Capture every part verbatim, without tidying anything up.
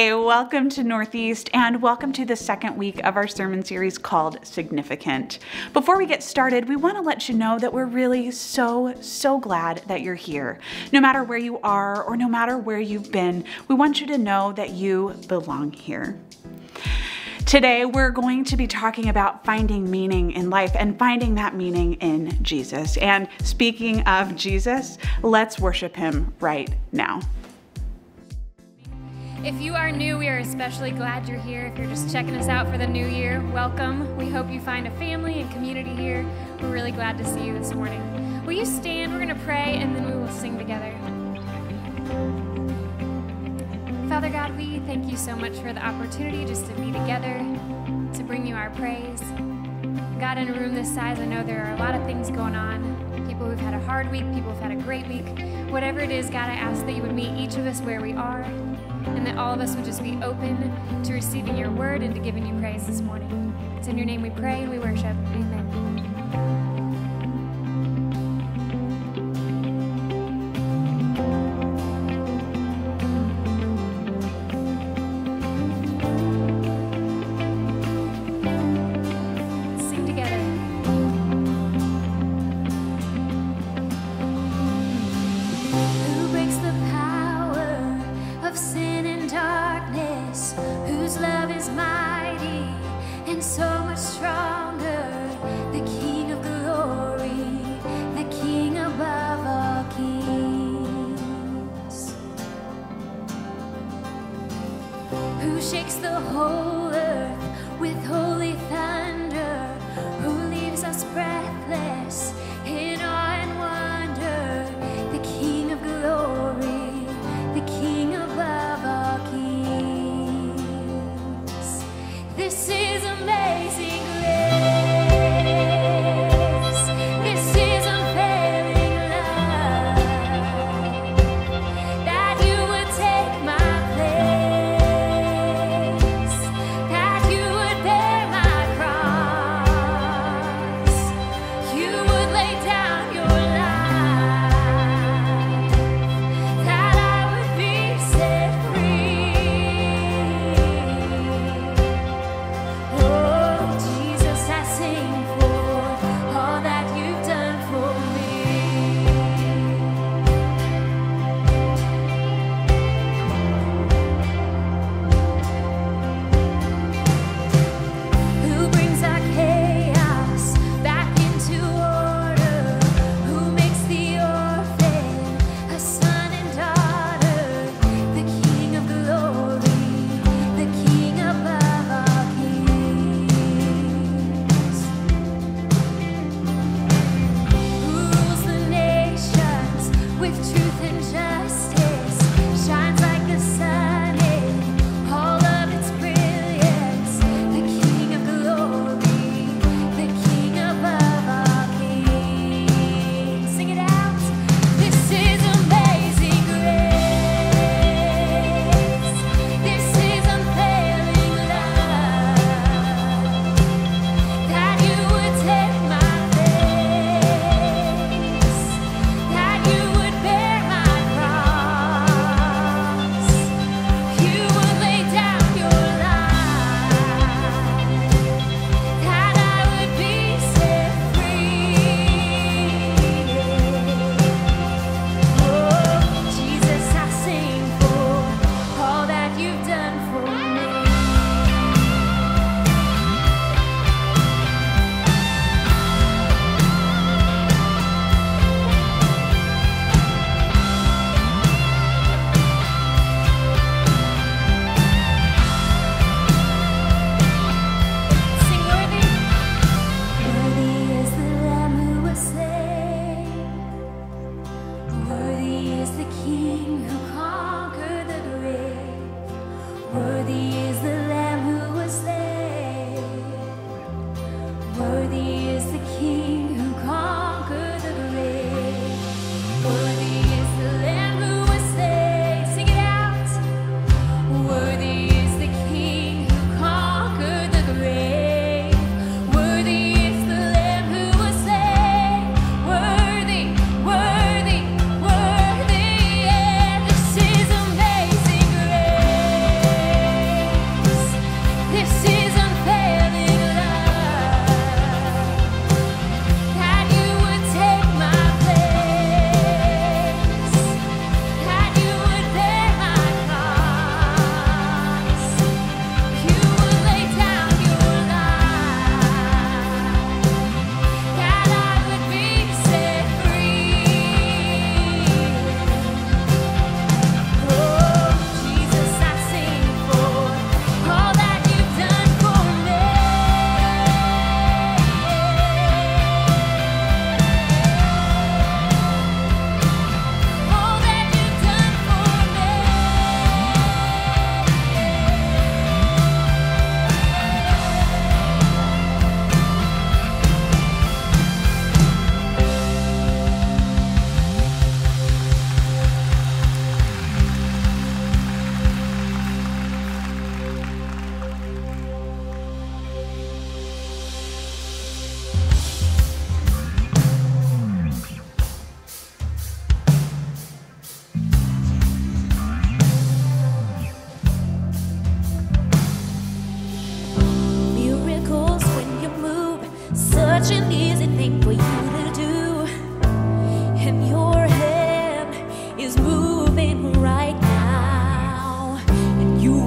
Hey, welcome to Northeast and welcome to the second week of our sermon series called Significant. Before we get started, we want to let you know that we're really so, so glad that you're here. No matter where you are or no matter where you've been, we want you to know that you belong here. Today, we're going to be talking about finding meaning in life and finding that meaning in Jesus. And speaking of Jesus, let's worship him right now. If you are new, we are especially glad you're here. If you're just checking us out for the new year, welcome. We hope you find a family and community here. We're really glad to see you this morning. Will you stand? We're going to pray, and then we will sing together. Father God, we thank you so much for the opportunity just to be together, to bring you our praise. God, in a room this size, I know there are a lot of things going on. People who've had a hard week, people who've had a great week. Whatever it is, God, I ask that you would meet each of us where we are, and that all of us would just be open to receiving your word and to giving you praise this morning. It's in your name we pray and we worship. Amen.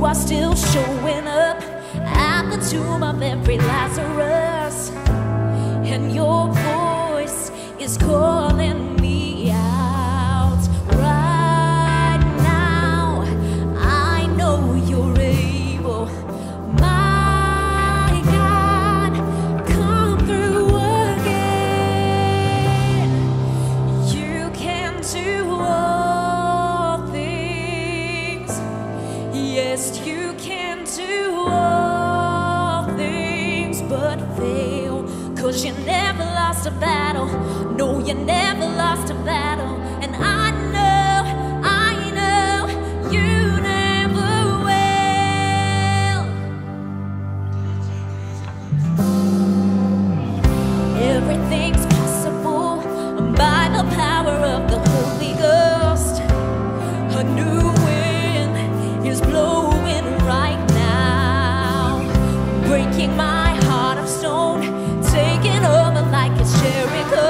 you are still showing up at the tomb of every Lazarus, and your voice is calling me out right now. I know you're able, my God, come through again. You can do all things, yes, you can do all things but fail, 'cause you never lost a battle. No, you never lost a battle. And I know, I know, you never will. Everything's possible by the power of the Holy Ghost. A new wind is blowing right now, breaking my heart of stone, taking over like it's Jericho.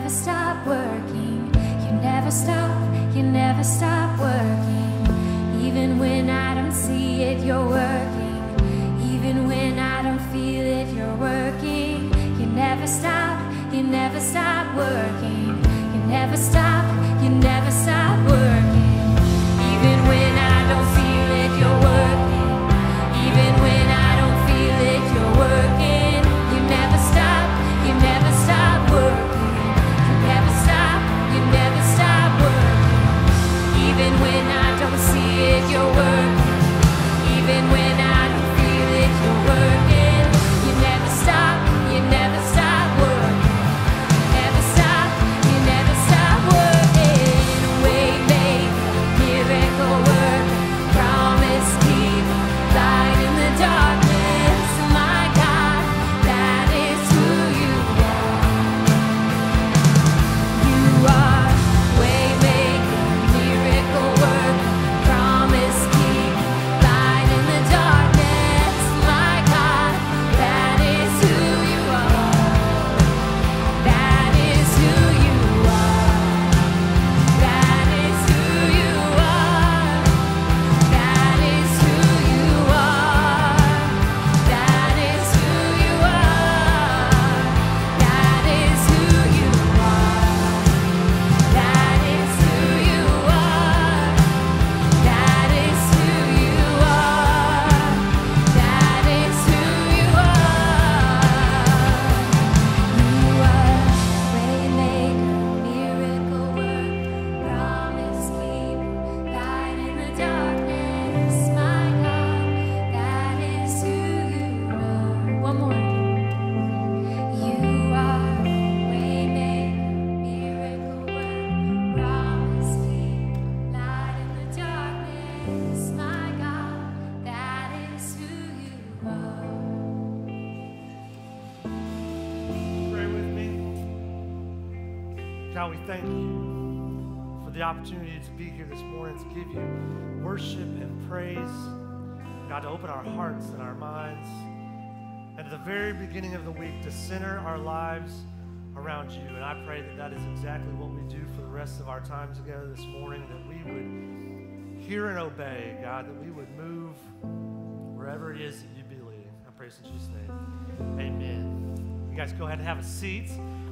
never stop working. You never stop, you never stop working. Even when I don't see it, you're working. Even when I don't feel it, you're working. You never stop, you never stop working. You never stop, you never stop working. Even when I don't feel it, you're working. Even when I don't feel it, you're working. You never stop, you never stop working. You never stop, you never stop working. Even when I don't see it, you're working. Even when I don't feel it, you're working. You never stop, you never stop working. Opportunity to be here this morning to give you worship and praise, God, to open our hearts and our minds, and at the very beginning of the week to center our lives around you. And I pray that that is exactly what we do for the rest of our time together this morning, that we would hear and obey, God, that we would move wherever it is that you be leading. I pray in Jesus' name, amen. You guys go ahead and have a seat.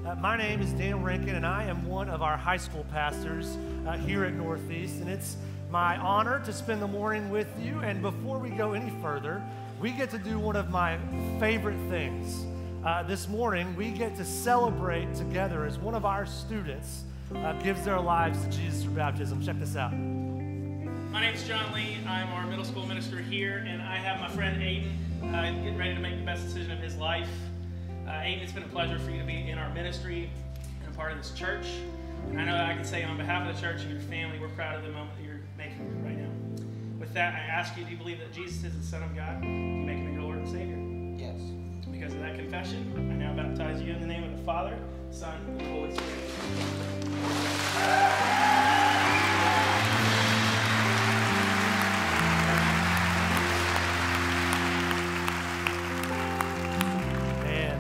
Uh, my name is Dan Rankin, and I am one of our high school pastors uh, here at Northeast, and it's my honor to spend the morning with you. And before we go any further, we get to do one of my favorite things. Uh, this morning, we get to celebrate together as one of our students uh, gives their lives to Jesus through baptism. Check this out. My name's John Lee. I'm our middle school minister here, and I have my friend Aiden uh, getting ready to make the best decision of his life. Uh, Aiden, it's been a pleasure for you to be in our ministry and a part of this church. And I know that I can say on behalf of the church and your family, we're proud of the moment that you're making right now. With that, I ask you, do you believe that Jesus is the Son of God? Do you make him your Lord and Savior? Yes. Because of that confession, I now baptize you in the name of the Father, Son, and the Holy Spirit.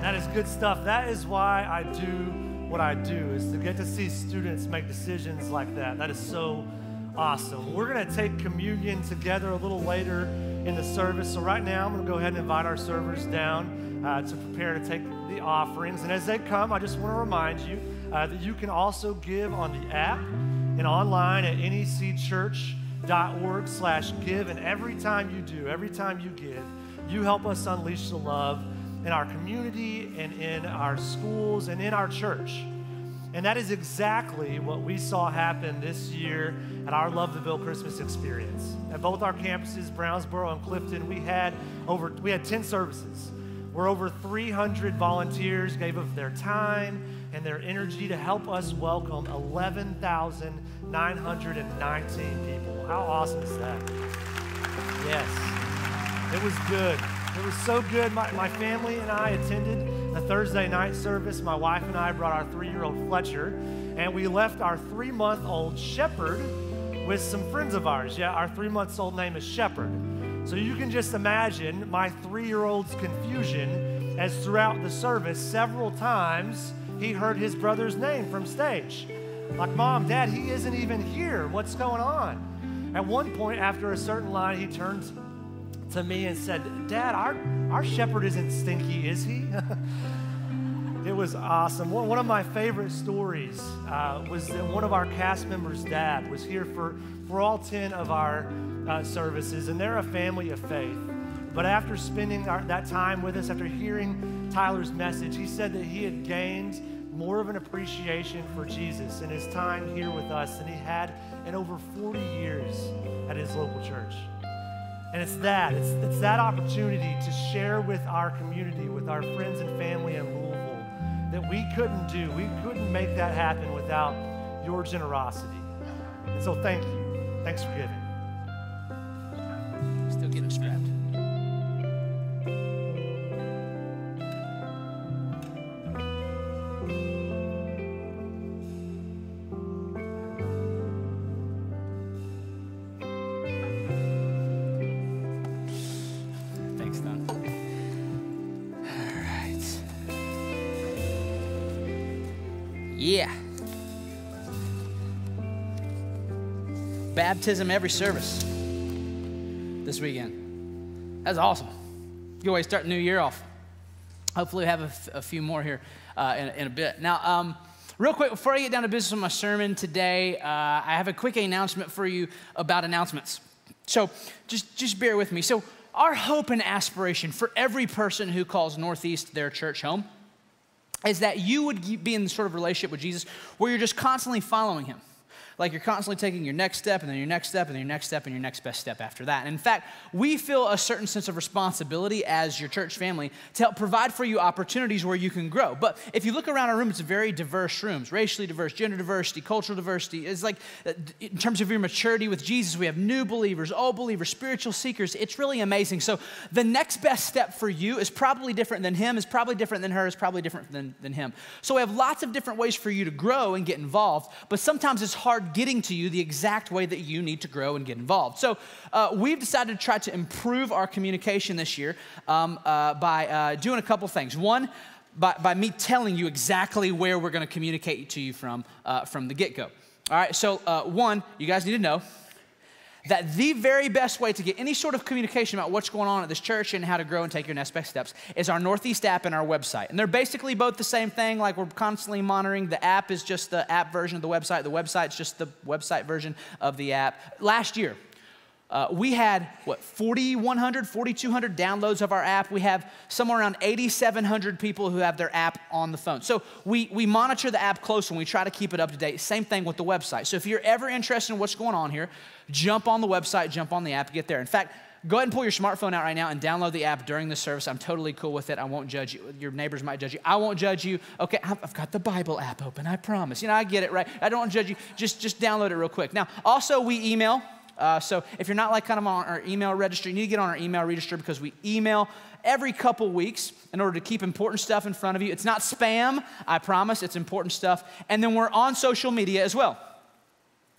That is good stuff. That is why I do what I do, is to get to see students make decisions like that. That is so awesome. We're going to take communion together a little later in the service. So right now, I'm going to go ahead and invite our servers down uh, to prepare to take the offerings. And as they come, I just want to remind you uh, that you can also give on the app and online at N E C church dot org slash give. And every time you do, every time you give, you help us unleash the love in our community and in our schools and in our church. And that is exactly what we saw happen this year at our Love the Ville Christmas experience. At both our campuses, Brownsboro and Clifton, we had over we had ten services where over three hundred volunteers gave of their time and their energy to help us welcome eleven thousand nine hundred nineteen people. How awesome is that? Yes, it was good. It was so good. My, my family and I attended a Thursday night service. My wife and I brought our three-year-old Fletcher, and we left our three-month-old Shepherd with some friends of ours. Yeah, our three-month-old name is Shepherd. So you can just imagine my three-year-old's confusion as throughout the service, several times he heard his brother's name from stage. Like, Mom, Dad, he isn't even here. What's going on? At one point, after a certain line, he turns to me and said, Dad, our, our shepherd isn't stinky, is he? It was awesome. One, one of my favorite stories uh, was that one of our cast members' dad was here for, for all ten of our uh, services, and they're a family of faith. But after spending our, that time with us, after hearing Tyler's message, he said that he had gained more of an appreciation for Jesus in his time here with us than he had in over forty years at his local church. And it's that, it's, it's that opportunity to share with our community, with our friends and family in Louisville, that we couldn't do. We couldn't make that happen without your generosity. And so thank you. Thanks for giving. Still getting strapped. Baptism every service this weekend. That's awesome. Good way to start the new year off. Hopefully we have a, a few more here uh, in, in a bit. Now, um, real quick, before I get down to business with my sermon today, uh, I have a quick announcement for you about announcements. So just, just bear with me. So our hope and aspiration for every person who calls Northeast their church home is that you would be in the sort of relationship with Jesus where you're just constantly following him. Like you're constantly taking your next step and then your next step and then your next step and your next best step after that. And in fact, we feel a certain sense of responsibility as your church family to help provide for you opportunities where you can grow. But if you look around our room, it's very diverse rooms, racially diverse, gender diversity, cultural diversity. It's like in terms of your maturity with Jesus, we have new believers, old believers, spiritual seekers. It's really amazing. So the next best step for you is probably different than him, is probably different than her, is probably different than, than him. So we have lots of different ways for you to grow and get involved, but sometimes it's hard getting to you the exact way that you need to grow and get involved. So uh, we've decided to try to improve our communication this year um, uh, by uh, doing a couple things. One, by, by me telling you exactly where we're going to communicate to you from, uh, from the get-go. All right, so uh, one, you guys need to know that the very best way to get any sort of communication about what's going on at this church and how to grow and take your next best steps is our Northeast app and our website. And they're basically both the same thing. Like we're constantly monitoring. The app is just the app version of the website. The website's just the website version of the app. Last year, uh, we had, what, forty-one hundred, forty-two hundred downloads of our app. We have somewhere around eighty-seven hundred people who have their app on the phone. So we, we monitor the app close and we try to keep it up to date. Same thing with the website. So if you're ever interested in what's going on here, jump on the website, jump on the app, get there. In fact, go ahead and pull your smartphone out right now and download the app during the service. I'm totally cool with it. I won't judge you. Your neighbors might judge you. I won't judge you. Okay, I've got the Bible app open, I promise. You know, I get it, right? I don't want to judge you. Just, just download it real quick. Now, also we email. Uh, so if you're not like kind of on our email registry, you need to get on our email register because we email every couple weeks in order to keep important stuff in front of you. It's not spam, I promise. It's important stuff. And then we're on social media as well.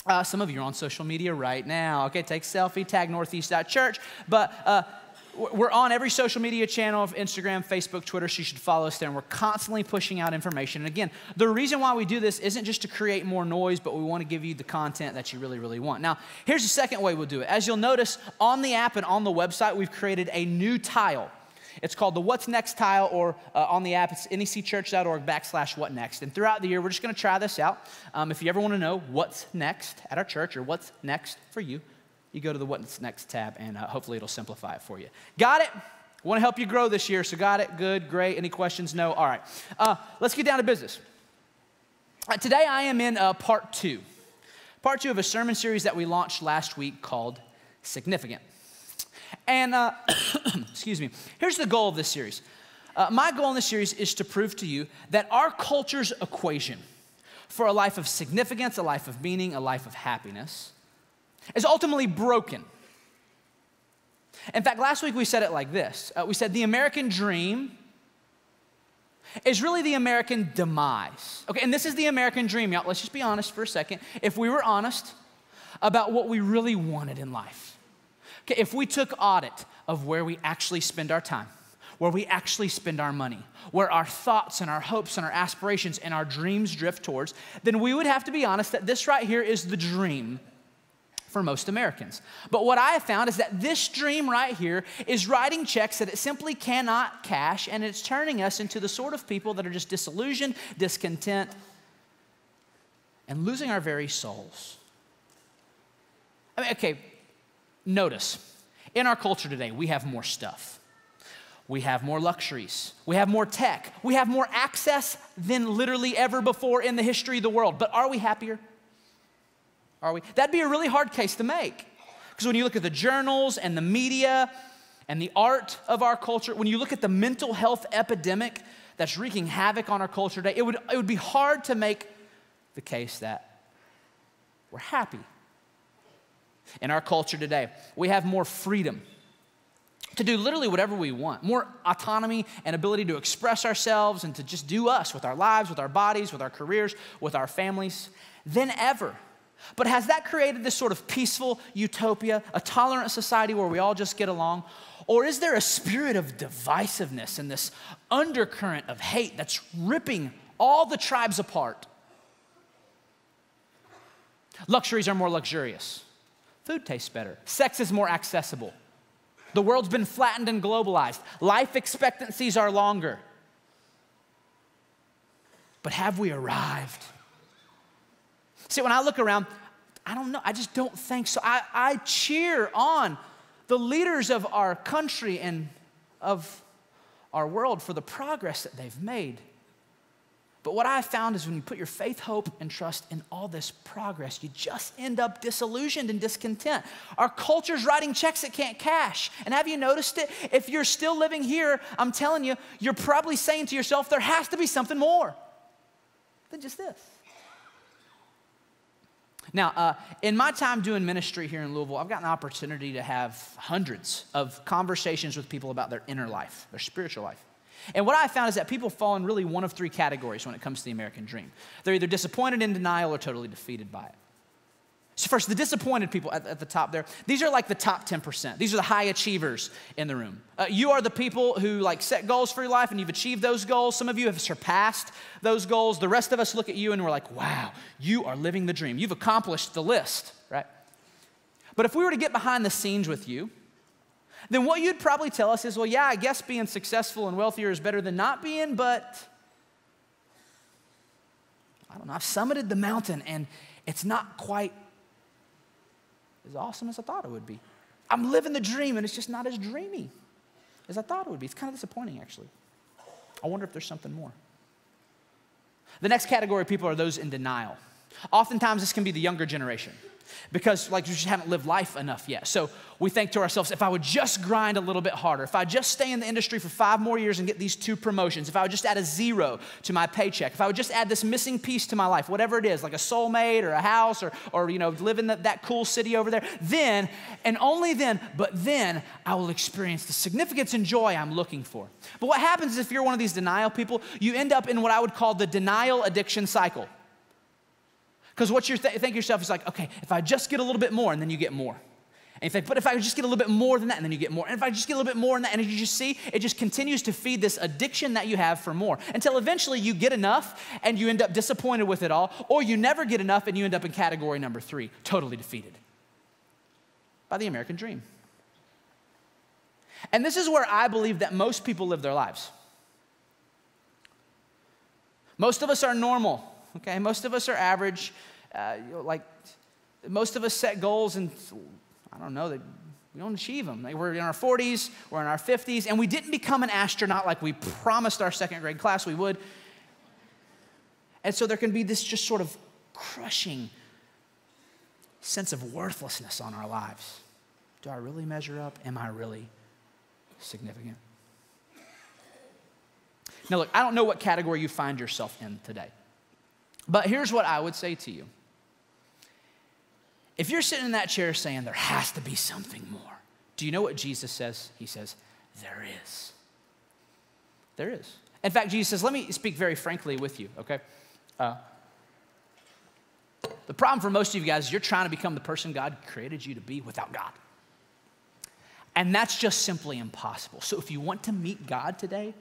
Uh, some of you are on social media right now. Okay, take a selfie, tag northeast dot church. But uh, we're on every social media channel of Instagram, Facebook, Twitter, so you should follow us there. And we're constantly pushing out information. And again, the reason why we do this isn't just to create more noise, but we want to give you the content that you really, really want. Now, here's the second way we'll do it. As you'll notice, on the app and on the website, we've created a new tile. It's called the What's Next tile, or uh, on the app, it's necchurch.org backslash what next. And throughout the year, we're just going to try this out. Um, if you ever want to know what's next at our church or what's next for you, you go to the What's Next tab, and uh, hopefully it'll simplify it for you. Got it? We want to help you grow this year, so got it? Good, great. Any questions? No? All right. Uh, let's get down to business. Uh, today, I am in uh, part two. Part two of a sermon series that we launched last week called Significant. And, uh, excuse me, here's the goal of this series. Uh, my goal in this series is to prove to you that our culture's equation for a life of significance, a life of meaning, a life of happiness is ultimately broken. In fact, last week we said it like this. Uh, we said the American dream is really the American demise. Okay, and this is the American dream, y'all. Let's just be honest for a second. If we were honest about what we really wanted in life, if we took audit of where we actually spend our time, where we actually spend our money, where our thoughts and our hopes and our aspirations and our dreams drift towards, then we would have to be honest that this right here is the dream for most Americans. But what I have found is that this dream right here is writing checks that it simply cannot cash, and it's turning us into the sort of people that are just disillusioned, discontent, and losing our very souls. I mean, okay, notice, in our culture today, we have more stuff. We have more luxuries. We have more tech. We have more access than literally ever before in the history of the world. But are we happier? Are we? That'd be a really hard case to make. Because when you look at the journals and the media and the art of our culture, when you look at the mental health epidemic that's wreaking havoc on our culture today, it would, it would be hard to make the case that we're happy. In our culture today, we have more freedom to do literally whatever we want, more autonomy and ability to express ourselves and to just do us with our lives, with our bodies, with our careers, with our families than ever. But has that created this sort of peaceful utopia, a tolerant society where we all just get along? Or is there a spirit of divisiveness and this undercurrent of hate that's ripping all the tribes apart? Luxuries are more luxurious. Food tastes better. Sex is more accessible. The world's been flattened and globalized. Life expectancies are longer. But have we arrived? See, when I look around, I don't know. I just don't think so. I, I cheer on the leaders of our country and of our world for the progress that they've made. But what I found is when you put your faith, hope, and trust in all this progress, you just end up disillusioned and discontent. Our culture's writing checks it can't cash. And have you noticed it? If you're still living here, I'm telling you, you're probably saying to yourself, there has to be something more than just this. Now, uh, in my time doing ministry here in Louisville, I've got an opportunity to have hundreds of conversations with people about their inner life, their spiritual life. And what I found is that people fall in really one of three categories when it comes to the American dream. They're either disappointed, in denial, or totally defeated by it. So first, the disappointed people at, at the top there, these are like the top ten percent. These are the high achievers in the room. Uh, you are the people who like set goals for your life and you've achieved those goals. Some of you have surpassed those goals. The rest of us look at you and we're like, wow, you are living the dream. You've accomplished the list, right? But if we were to get behind the scenes with you, then what you'd probably tell us is, well, yeah, I guess being successful and wealthier is better than not being, but I don't know, I've summited the mountain and it's not quite as awesome as I thought it would be. I'm living the dream and it's just not as dreamy as I thought it would be. It's kind of disappointing, actually. I wonder if there's something more. The next category of people are those in denial. Oftentimes this can be the younger generation. Because like we just haven't lived life enough yet. So we think to ourselves, if I would just grind a little bit harder, if I just stay in the industry for five more years and get these two promotions, if I would just add a zero to my paycheck, if I would just add this missing piece to my life, whatever it is, like a soulmate or a house or, or you know, live in the, that cool city over there, then and only then, but then I will experience the significance and joy I'm looking for. But what happens is if you're one of these denial people, you end up in what I would call the denial addiction cycle. Because what you th think yourself is like, okay, if I just get a little bit more, and then you get more. And you think, but if I just get a little bit more than that, and then you get more. And if I just get a little bit more than that, and you just see, it just continues to feed this addiction that you have for more. Until eventually you get enough, and you end up disappointed with it all. Or you never get enough, and you end up in category number three, totally defeated by the American dream. And this is where I believe that most people live their lives. Most of us are normal. Okay, most of us are average, uh, you know, like most of us set goals and I don't know, they, we don't achieve them. Like we're in our forties, we're in our fifties, and we didn't become an astronaut like we promised our second grade class we would. And so there can be this just sort of crushing sense of worthlessness on our lives. Do I really measure up? Am I really significant? Now look, I don't know what category you find yourself in today. But here's what I would say to you. If you're sitting in that chair saying there has to be something more, do you know what Jesus says? He says, there is. There is. In fact, Jesus says, let me speak very frankly with you, okay? Uh, the problem for most of you guys is you're trying to become the person God created you to be without God. And that's just simply impossible. So if you want to meet God today,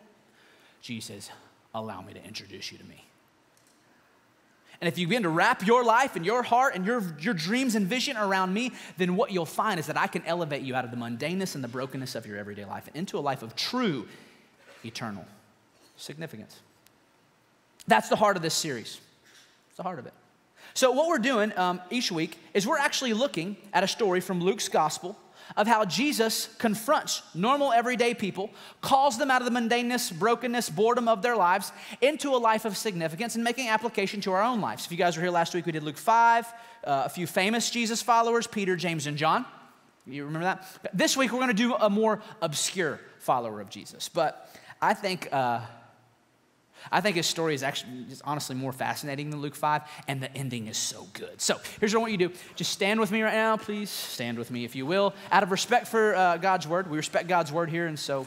Jesus, allow me to introduce you to me. And if you begin to wrap your life and your heart and your, your dreams and vision around me, then what you'll find is that I can elevate you out of the mundaneness and the brokenness of your everyday life and into a life of true, eternal significance. That's the heart of this series. It's the heart of it. So what we're doing um, each week is we're actually looking at a story from Luke's gospel of how Jesus confronts normal everyday people, calls them out of the mundaneness, brokenness, boredom of their lives into a life of significance and making application to our own lives. If you guys were here last week, we did Luke five, uh, a few famous Jesus followers, Peter, James, and John. You remember that? This week, we're gonna do a more obscure follower of Jesus, but I think, uh, I think his story is actually is honestly more fascinating than Luke five, and the ending is so good. So here's what I want you to do. Just stand with me right now, please. Stand with me if you will. Out of respect for uh, God's word, we respect God's word here, and so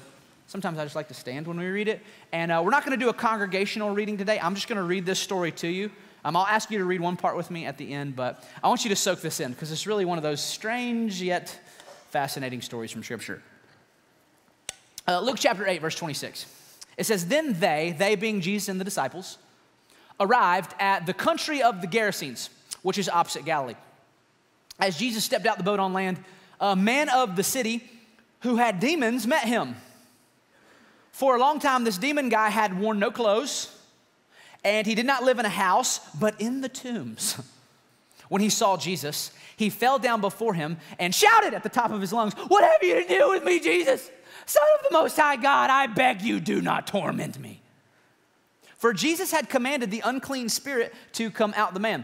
sometimes I just like to stand when we read it. And uh, we're not gonna do a congregational reading today. I'm just gonna read this story to you. Um, I'll ask you to read one part with me at the end, but I want you to soak this in because it's really one of those strange yet fascinating stories from Scripture. Uh, Luke chapter eight, verse twenty-six. It says, then they, they being Jesus and the disciples, arrived at the country of the Gerasenes, which is opposite Galilee. As Jesus stepped out the boat on land, a man of the city who had demons met him. For a long time, this demon guy had worn no clothes, and he did not live in a house, but in the tombs. When he saw Jesus, he fell down before him and shouted at the top of his lungs, what have you to do with me, Jesus? Son of the Most High God, I beg you, do not torment me. For Jesus had commanded the unclean spirit to come out of the man.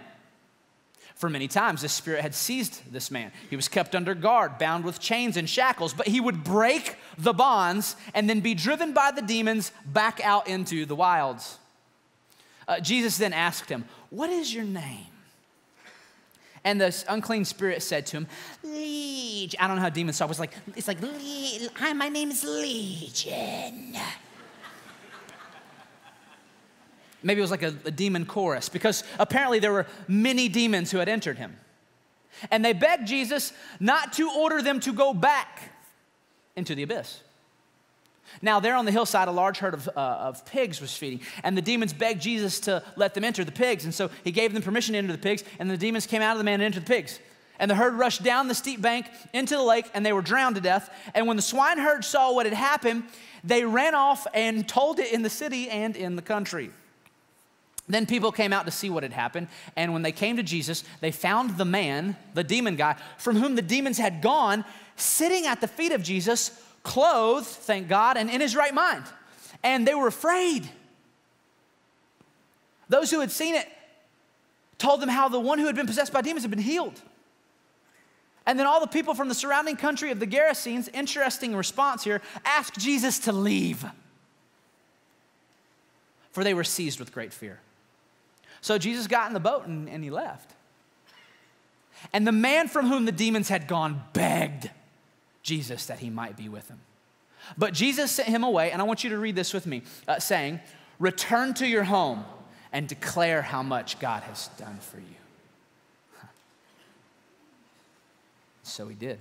For many times, this spirit had seized this man. He was kept under guard, bound with chains and shackles, but he would break the bonds and then be driven by the demons back out into the wilds. Uh, Jesus then asked him, what is your name? And the unclean spirit said to him, Legion. I don't know how demons talk. It's like, it's like, hi, my name is Legion. Maybe it was like a, a demon chorus because apparently there were many demons who had entered him. And they begged Jesus not to order them to go back into the abyss. Now, there on the hillside, a large herd of, uh, of pigs was feeding, and the demons begged Jesus to let them enter the pigs, and so he gave them permission to enter the pigs, and the demons came out of the man and entered the pigs. And the herd rushed down the steep bank into the lake, and they were drowned to death. And when the swineherd saw what had happened, they ran off and told it in the city and in the country. Then people came out to see what had happened, and when they came to Jesus, they found the man, the demon guy, from whom the demons had gone, sitting at the feet of Jesus, clothed, thank God, and in his right mind. And they were afraid. Those who had seen it told them how the one who had been possessed by demons had been healed. And then all the people from the surrounding country of the Gerasenes, interesting response here, asked Jesus to leave, for they were seized with great fear. So Jesus got in the boat and, and he left. And the man from whom the demons had gone begged Jesus that he might be with him. But Jesus sent him away, and I want you to read this with me, uh, saying, return to your home and declare how much God has done for you. Huh. So he did.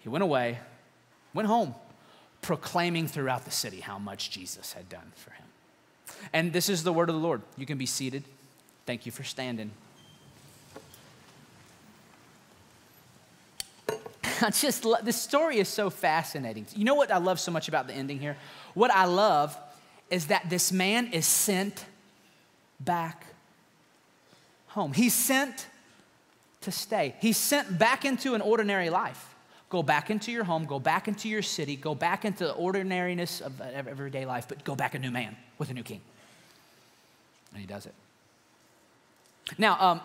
He went away, went home, proclaiming throughout the city how much Jesus had done for him. And this is the word of the Lord. You can be seated. Thank you for standing. I just love, this story is so fascinating. You know what I love so much about the ending here? What I love is that this man is sent back home. He's sent to stay. He's sent back into an ordinary life. Go back into your home, go back into your city, go back into the ordinariness of everyday life, but go back a new man with a new king. And he does it. Now, um,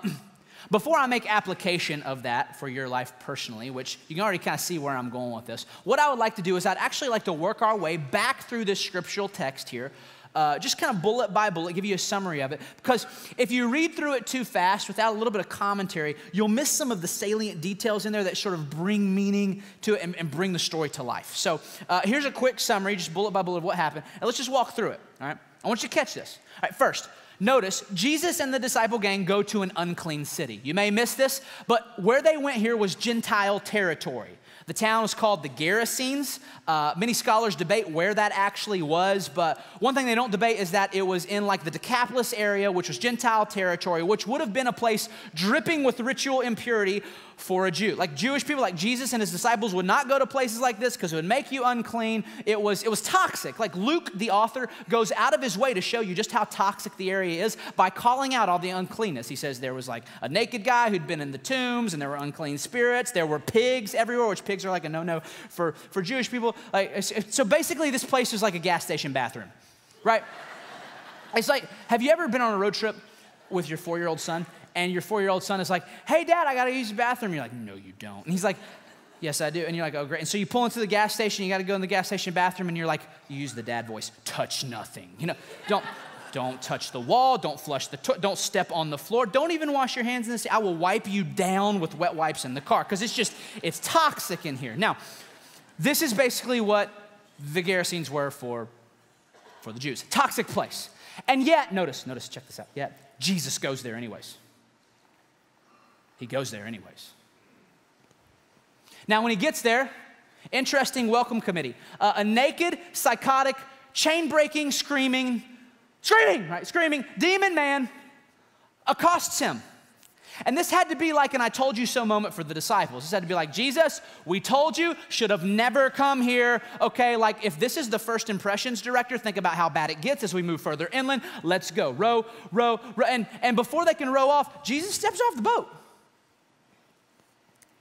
before I make application of that for your life personally, which you can already kind of see where I'm going with this, what I would like to do is I'd actually like to work our way back through this scriptural text here, uh, just kind of bullet by bullet, give you a summary of it, because if you read through it too fast without a little bit of commentary, you'll miss some of the salient details in there that sort of bring meaning to it and, and bring the story to life. So uh, here's a quick summary, just bullet by bullet of what happened, and let's just walk through it, all right? I want you to catch this. All right, first, Notice, Jesus and the disciple gang go to an unclean city. You may miss this, but where they went here was Gentile territory. The town was called the Gerasenes. Uh, many scholars debate where that actually was, but one thing they don't debate is that it was in like the Decapolis area, which was Gentile territory, which would have been a place dripping with ritual impurity for a Jew. Like Jewish people, like Jesus and his disciples would not go to places like this because it would make you unclean. It was, it was toxic. Like Luke, the author, goes out of his way to show you just how toxic the area is by calling out all the uncleanness. He says there was like a naked guy who'd been in the tombs and there were unclean spirits. There were pigs everywhere, which pigs are like a no-no for, for Jewish people. Like, so basically this place is like a gas station bathroom, right? It's like, have you ever been on a road trip with your four-year-old son? And your four-year-old son is like, hey, Dad, I got to use the bathroom. You're like, no, you don't. And he's like, yes, I do. And you're like, oh, great. And so you pull into the gas station. You got to go in the gas station bathroom. And you're like, you use the dad voice, touch nothing. You know, don't, don't touch the wall. Don't flush the toilet. Don't step on the floor. Don't even wash your hands in this. I will wipe you down with wet wipes in the car because it's just, it's toxic in here. Now, this is basically what the Gerasenes were for, for the Jews. Toxic place. And yet, notice, notice, check this out. Yet, Jesus goes there anyways. He goes there anyways. Now, when he gets there, interesting welcome committee. Uh, a naked, psychotic, chain-breaking, screaming, screaming, right, screaming, demon man accosts him. And this had to be like an I told you so moment for the disciples. This had to be like, Jesus, we told you, should have never come here. Okay, like if this is the first impressions director, think about how bad it gets as we move further inland. Let's go, row, row, row. And, and before they can row off, Jesus steps off the boat.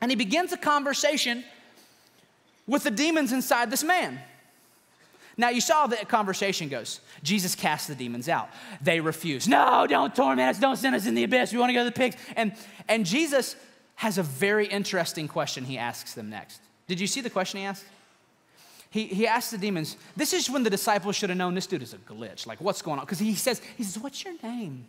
And he begins a conversation with the demons inside this man. Now, you saw the conversation goes. Jesus casts the demons out. They refuse. No, don't torment us. Don't send us in the abyss. We want to go to the pigs. And, and Jesus has a very interesting question he asks them next. Did you see the question he asked? He, he asked the demons. This is when the disciples should have known this dude is a glitch. Like, what's going on? Because he says, he says, what's your name?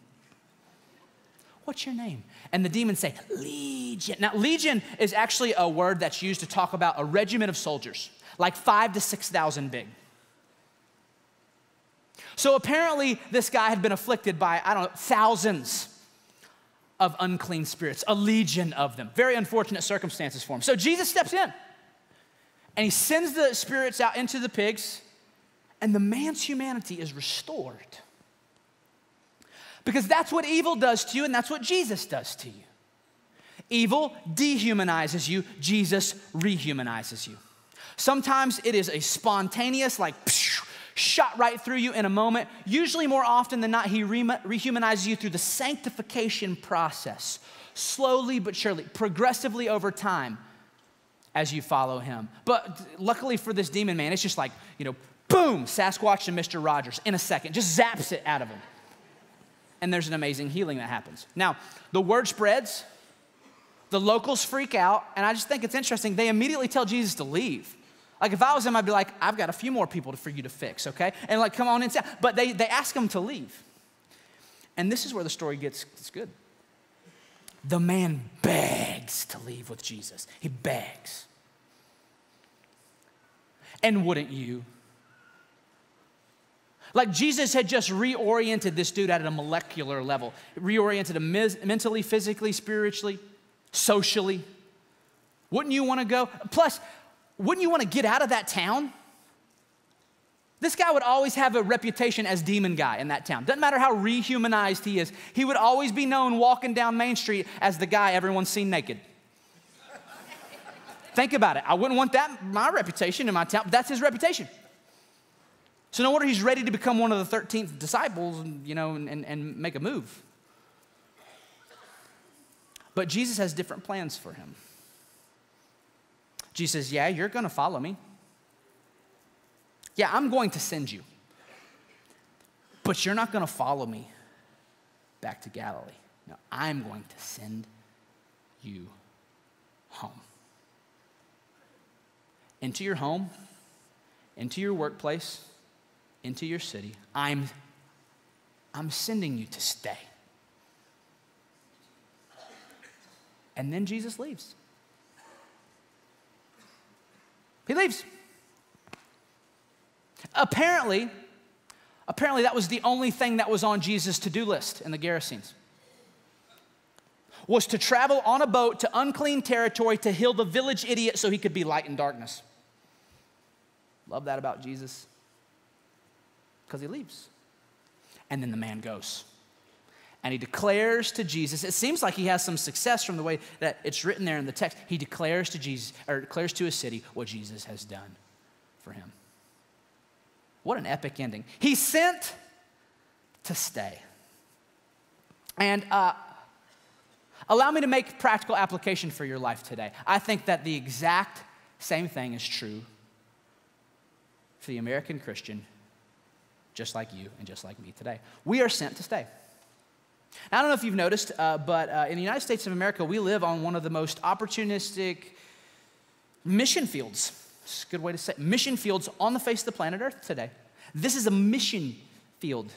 What's your name? And the demons say, Legion. Now, Legion is actually a word that's used to talk about a regiment of soldiers, like five to six thousand big. So apparently this guy had been afflicted by, I don't know, thousands of unclean spirits, a legion of them. Very unfortunate circumstances for him. So Jesus steps in and he sends the spirits out into the pigs, and the man's humanity is restored. Because that's what evil does to you, and that's what Jesus does to you. Evil dehumanizes you. Jesus rehumanizes you. Sometimes it is a spontaneous, like, psh, shot right through you in a moment. Usually more often than not, he re rehumanizes you through the sanctification process, slowly but surely, progressively over time as you follow him. But luckily for this demon man, it's just like, you know, boom, Sasquatch and Mister Rogers in a second. Just zaps it out of him. And there's an amazing healing that happens. Now, the word spreads, the locals freak out, and I just think it's interesting. They immediately tell Jesus to leave. Like if I was him, I'd be like, I've got a few more people for you to fix, okay? And like, come on inside. But they, they ask him to leave. And this is where the story gets it's good. The man begs to leave with Jesus. He begs. And wouldn't you? Like Jesus had just reoriented this dude at a molecular level. It reoriented him mentally, physically, spiritually, socially. Wouldn't you want to go? Plus, wouldn't you want to get out of that town? This guy would always have a reputation as demon guy in that town. Doesn't matter how rehumanized he is. He would always be known walking down Main Street as the guy everyone's seen naked. Think about it. I wouldn't want that, my reputation in my town. But that's his reputation. So no wonder he's ready to become one of the thirteenth disciples, and, you know, and, and, and make a move. But Jesus has different plans for him. Jesus says, yeah, you're going to follow me. Yeah, I'm going to send you. But you're not going to follow me back to Galilee. No, I'm going to send you home. Into your home, into your workplace, into your city. I'm, I'm sending you to stay. And then Jesus leaves. He leaves. Apparently, Apparently that was the only thing that was on Jesus' to-do list in the Gerasenes, was to travel on a boat to unclean territory to heal the village idiot so he could be light in darkness. Love that about Jesus, because he leaves. And then the man goes. And he declares to Jesus, it seems like he has some success from the way that it's written there in the text. He declares to Jesus, or declares to his city what Jesus has done for him. What an epic ending. He's sent to stay. And uh, allow me to make practical application for your life today. I think that the exact same thing is true for the American Christian, just like you and just like me today. We are sent to stay. Now, I don't know if you've noticed, uh, but uh, in the United States of America, we live on one of the most opportunistic mission fields. It's a good way to say it. Mission fields on the face of the planet Earth today. This is a mission field,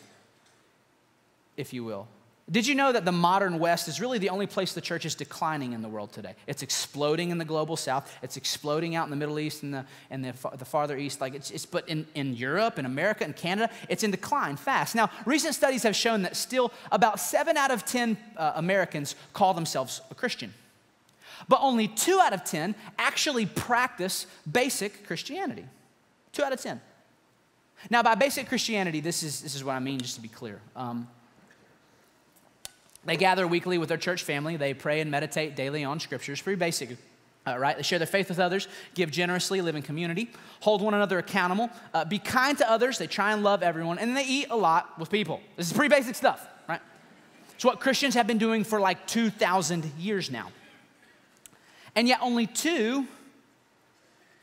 if you will. Did you know that the modern West is really the only place the church is declining in the world today? It's exploding in the global South. It's exploding out in the Middle East and the, and the, far, the farther East. Like it's, it's, but in, in Europe and America and Canada, it's in decline fast. Now, recent studies have shown that still about seven out of ten uh, Americans call themselves a Christian. But only two out of ten actually practice basic Christianity. two out of ten. Now, by basic Christianity, this is, this is what I mean, just to be clear. Um, They gather weekly with their church family. They pray and meditate daily on scriptures. Pretty basic, uh, right? They share their faith with others, give generously, live in community, hold one another accountable, uh, be kind to others. They try and love everyone, and they eat a lot with people. This is pretty basic stuff, right? It's what Christians have been doing for like two thousand years now. And yet only two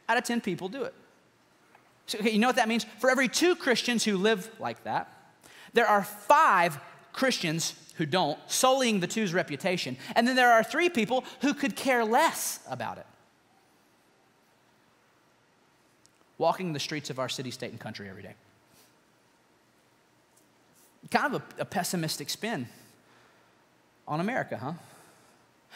out of ten people do it. So, okay, you know what that means? For every two Christians who live like that, there are five Christians who don't, sullying the two's reputation. And then there are three people who could care less about it. Walking the streets of our city, state, and country every day. Kind of a, a pessimistic spin on America, huh?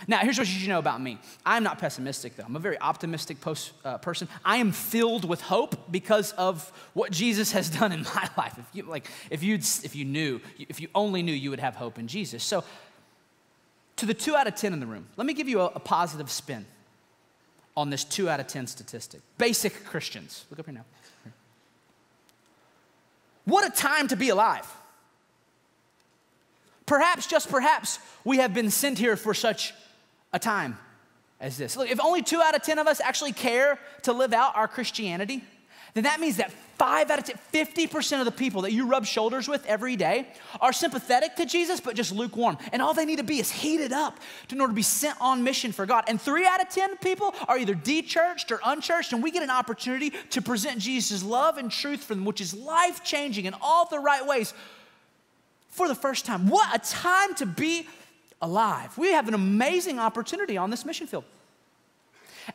Now, here's what you should know about me. I'm not pessimistic, though. I'm a very optimistic post, uh, person. I am filled with hope because of what Jesus has done in my life. If you, like, if you'd, if you knew, if you only knew, you would have hope in Jesus. So, to the two out of ten in the room, let me give you a, a positive spin on this two out of ten statistic. Basic Christians. Look up here now. What a time to be alive. Perhaps, just perhaps, we have been sent here for such a time as this. Look, if only two out of ten of us actually care to live out our Christianity, then that means that five out of ten, fifty percent of the people that you rub shoulders with every day are sympathetic to Jesus, but just lukewarm. And all they need to be is heated up in order to be sent on mission for God. And three out of ten people are either de-churched or unchurched, and we get an opportunity to present Jesus' love and truth for them, which is life-changing in all the right ways. For the first time. What a time to be alive. We have an amazing opportunity on this mission field.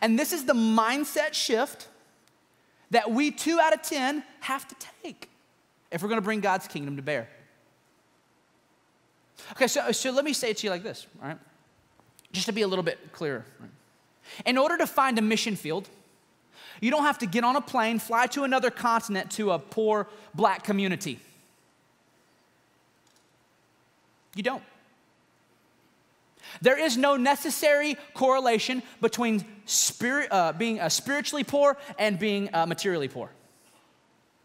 And this is the mindset shift that we two out of ten have to take if we're going to bring God's kingdom to bear. Okay, so, so let me say it to you like this, all right? Just to be a little bit clearer. Right? In order to find a mission field, you don't have to get on a plane, fly to another continent to a poor black community. You don't. There is no necessary correlation between spirit, uh, being uh, spiritually poor and being uh, materially poor.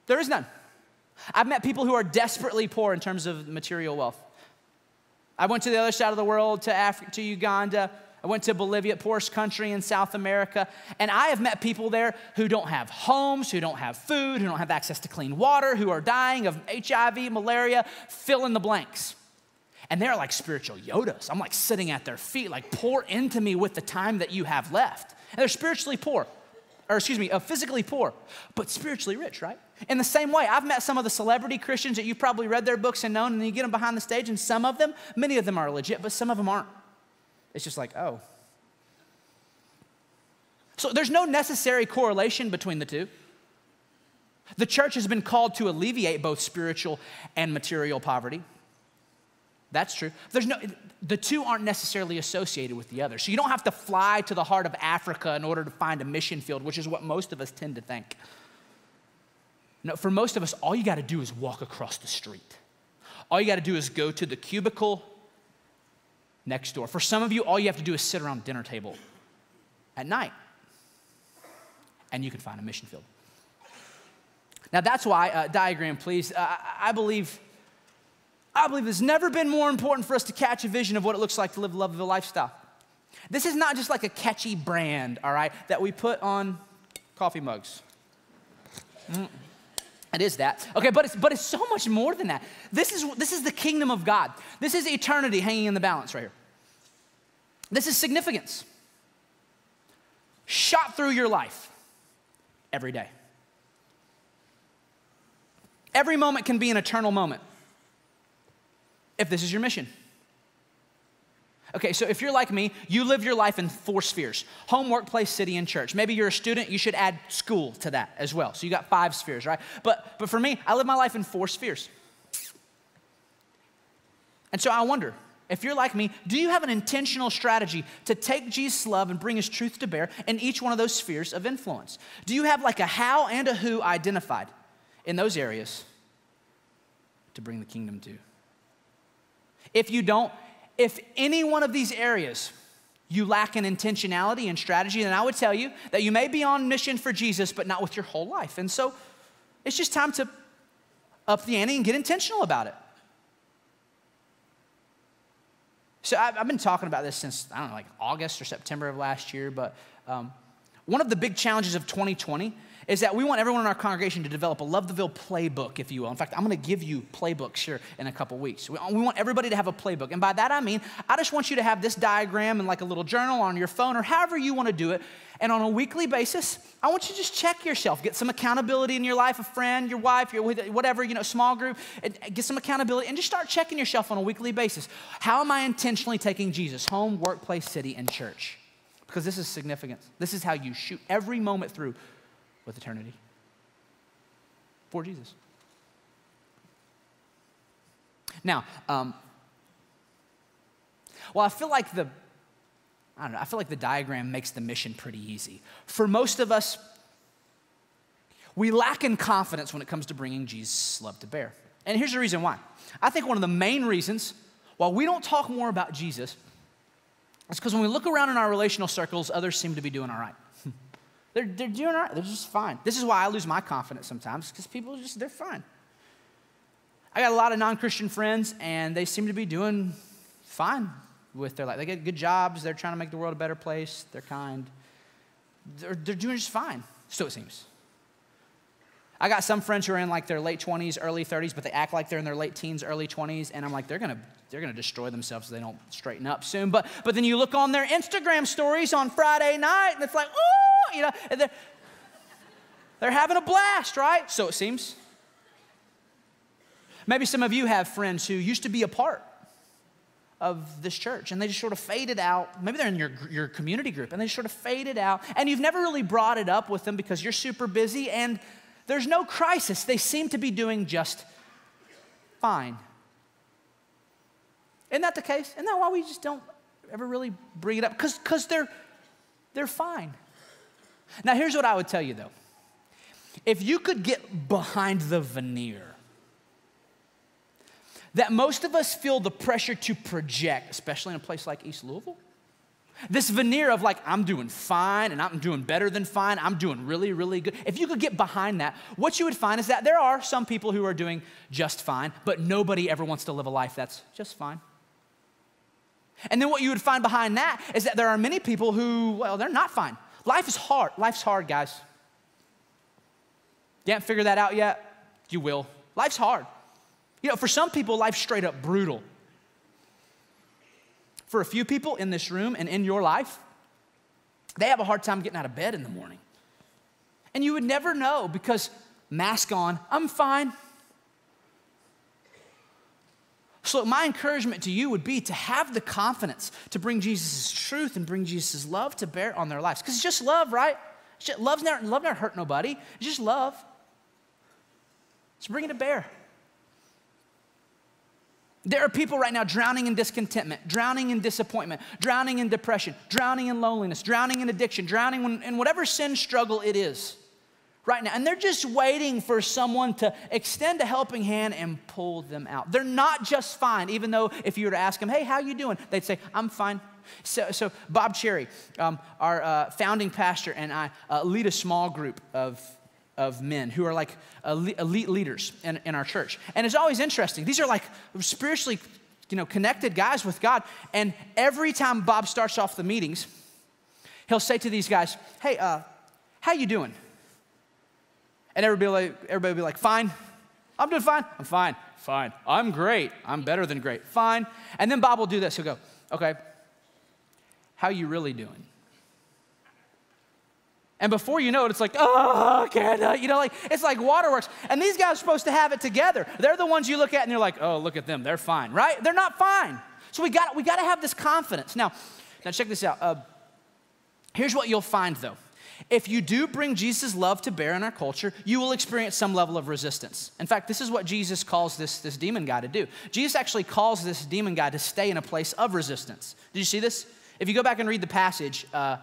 There is none. I've met people who are desperately poor in terms of material wealth. I went to the other side of the world, to Africa, to Uganda. I went to Bolivia, poorest country in South America, and I have met people there who don't have homes, who don't have food, who don't have access to clean water, who are dying of H I V, malaria, fill in the blanks. And they're like spiritual Yodas. I'm like sitting at their feet, like pour into me with the time that you have left. And they're spiritually poor, or excuse me, uh, physically poor, but spiritually rich, right? In the same way, I've met some of the celebrity Christians that you've probably read their books and known, and you get them behind the stage, and some of them, many of them are legit, but some of them aren't. It's just like, oh. So there's no necessary correlation between the two. The church has been called to alleviate both spiritual and material poverty. That's true. There's no, the two aren't necessarily associated with the other. So you don't have to fly to the heart of Africa in order to find a mission field, which is what most of us tend to think. No, for most of us, all you got to do is walk across the street. All you got to do is go to the cubicle next door. For some of you, all you have to do is sit around the dinner table at night, and you can find a mission field. Now, that's why, uh, diagram, please, uh, I believe I believe it's never been more important for us to catch a vision of what it looks like to live the Love the Ville lifestyle. This is not just like a catchy brand, all right, that we put on coffee mugs. Mm. It is that. Okay, but it's, but it's so much more than that. This is, this is the kingdom of God. This is eternity hanging in the balance right here. This is significance. Shot through your life every day. Every moment can be an eternal moment if this is your mission. Okay, so if you're like me, you live your life in four spheres: home, workplace, city, and church. Maybe you're a student, you should add school to that as well. So you got five spheres, right? But, but for me, I live my life in four spheres. And so I wonder, if you're like me, do you have an intentional strategy to take Jesus' love and bring his truth to bear in each one of those spheres of influence? Do you have like a how and a who identified in those areas to bring the kingdom to? If you don't, if any one of these areas you lack in intentionality and strategy, then I would tell you that you may be on mission for Jesus, but not with your whole life. And so it's just time to up the ante and get intentional about it. So I've, I've been talking about this since, I don't know, like August or September of last year, but um, one of the big challenges of twenty twenty is that we want everyone in our congregation to develop a Love the Ville playbook, if you will. In fact, I'm gonna give you playbooks here in a couple weeks. We, we want everybody to have a playbook. And by that I mean, I just want you to have this diagram and like a little journal on your phone or however you wanna do it. And on a weekly basis, I want you to just check yourself, get some accountability in your life, a friend, your wife, your whatever, you know, small group, and get some accountability and just start checking yourself on a weekly basis. How am I intentionally taking Jesus home, workplace, city, and church? Because this is significant. This is how you shoot every moment through with eternity for Jesus. Now, um, well, I feel like the, I don't know, I feel like the diagram makes the mission pretty easy. For most of us, we lack in confidence when it comes to bringing Jesus' love to bear. And here's the reason why. I think one of the main reasons why we don't talk more about Jesus is because when we look around in our relational circles, others seem to be doing all right. They're, they're doing all right, they're just fine. This is why I lose my confidence sometimes, because people just, they're fine. I got a lot of non-Christian friends and they seem to be doing fine with their life. They get good jobs, they're trying to make the world a better place, they're kind. They're, they're doing just fine, so it seems. I got some friends who are in like their late twenties, early thirties, but they act like they're in their late teens, early twenties, and I'm like, they're gonna, they're gonna destroy themselves if they don't straighten up soon. But, but then you look on their Instagram stories on Friday night and it's like, ooh! You know, they're, they're having a blast, right? So it seems. Maybe some of you have friends who used to be a part of this church and they just sort of faded out. Maybe they're in your, your community group and they just sort of faded out and you've never really brought it up with them because you're super busy and there's no crisis. They seem to be doing just fine. Isn't that the case? Isn't that why we just don't ever really bring it up? Because, because they're, they're fine. Now, here's what I would tell you, though. If you could get behind the veneer that most of us feel the pressure to project, especially in a place like East Louisville, this veneer of like, I'm doing fine and I'm doing better than fine, I'm doing really, really good. If you could get behind that, what you would find is that there are some people who are doing just fine, but nobody ever wants to live a life that's just fine. And then what you would find behind that is that there are many people who, well, they're not fine. Life is hard. Life's hard, guys. You haven't figured that out yet? You will. Life's hard. You know, for some people, life's straight up brutal. For a few people in this room and in your life, they have a hard time getting out of bed in the morning. And you would never know because mask on, I'm fine. So my encouragement to you would be to have the confidence to bring Jesus' truth and bring Jesus' love to bear on their lives. Because it's just love, right? It's just, love's never, love never hurt nobody. It's just love. So bring it to bear. There are people right now drowning in discontentment, drowning in disappointment, drowning in depression, drowning in loneliness, drowning in addiction, drowning in whatever sin struggle it is, right now. And they're just waiting for someone to extend a helping hand and pull them out. They're not just fine, even though if you were to ask them, hey, how you doing? They'd say, I'm fine. So, so Bob Cherry, um, our uh, founding pastor, and I uh, lead a small group of of men who are like elite leaders in, in our church. And it's always interesting. These are like spiritually, you know, connected guys with God. And every time Bob starts off the meetings, he'll say to these guys, hey, uh, how you doing? And everybody will like, everybody will be like, fine. I'm doing fine. I'm fine. Fine. I'm great. I'm better than great. Fine. And then Bob will do this. He'll go, okay, how you really doing? And before you know it, it's like, oh, Canada, you know, like, it's like waterworks. And these guys are supposed to have it together. They're the ones you look at and you're like, oh, look at them, they're fine, right? They're not fine. So we got we got to have this confidence. Now, now check this out. Uh, here's what you'll find, though. If you do bring Jesus' love to bear in our culture, you will experience some level of resistance. In fact, this is what Jesus calls this, this demon guy to do. Jesus actually calls this demon guy to stay in a place of resistance. Did you see this? If you go back and read the passage, uh,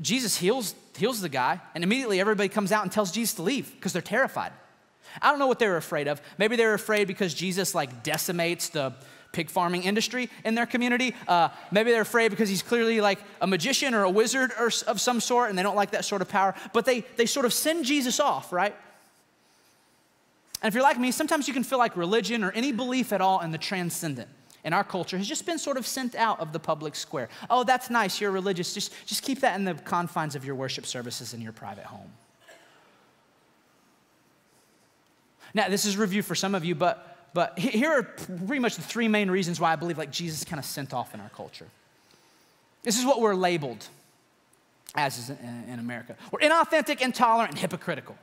Jesus heals, heals the guy, and immediately everybody comes out and tells Jesus to leave because they're terrified. I don't know what they were afraid of. Maybe they were afraid because Jesus like decimates the pig farming industry in their community. Uh, maybe they're afraid because he's clearly like a magician or a wizard or of some sort, and they don't like that sort of power. But they, they sort of send Jesus off, right? And if you're like me, sometimes you can feel like religion or any belief at all in the transcendent in our culture has just been sort of sent out of the public square. Oh, that's nice, you're religious. Just, just keep that in the confines of your worship services in your private home. Now, this is a review for some of you, but, but here are pretty much the three main reasons why I believe like Jesus kind of sent off in our culture. This is what we're labeled as is in, in America. We're inauthentic, intolerant, and hypocritical.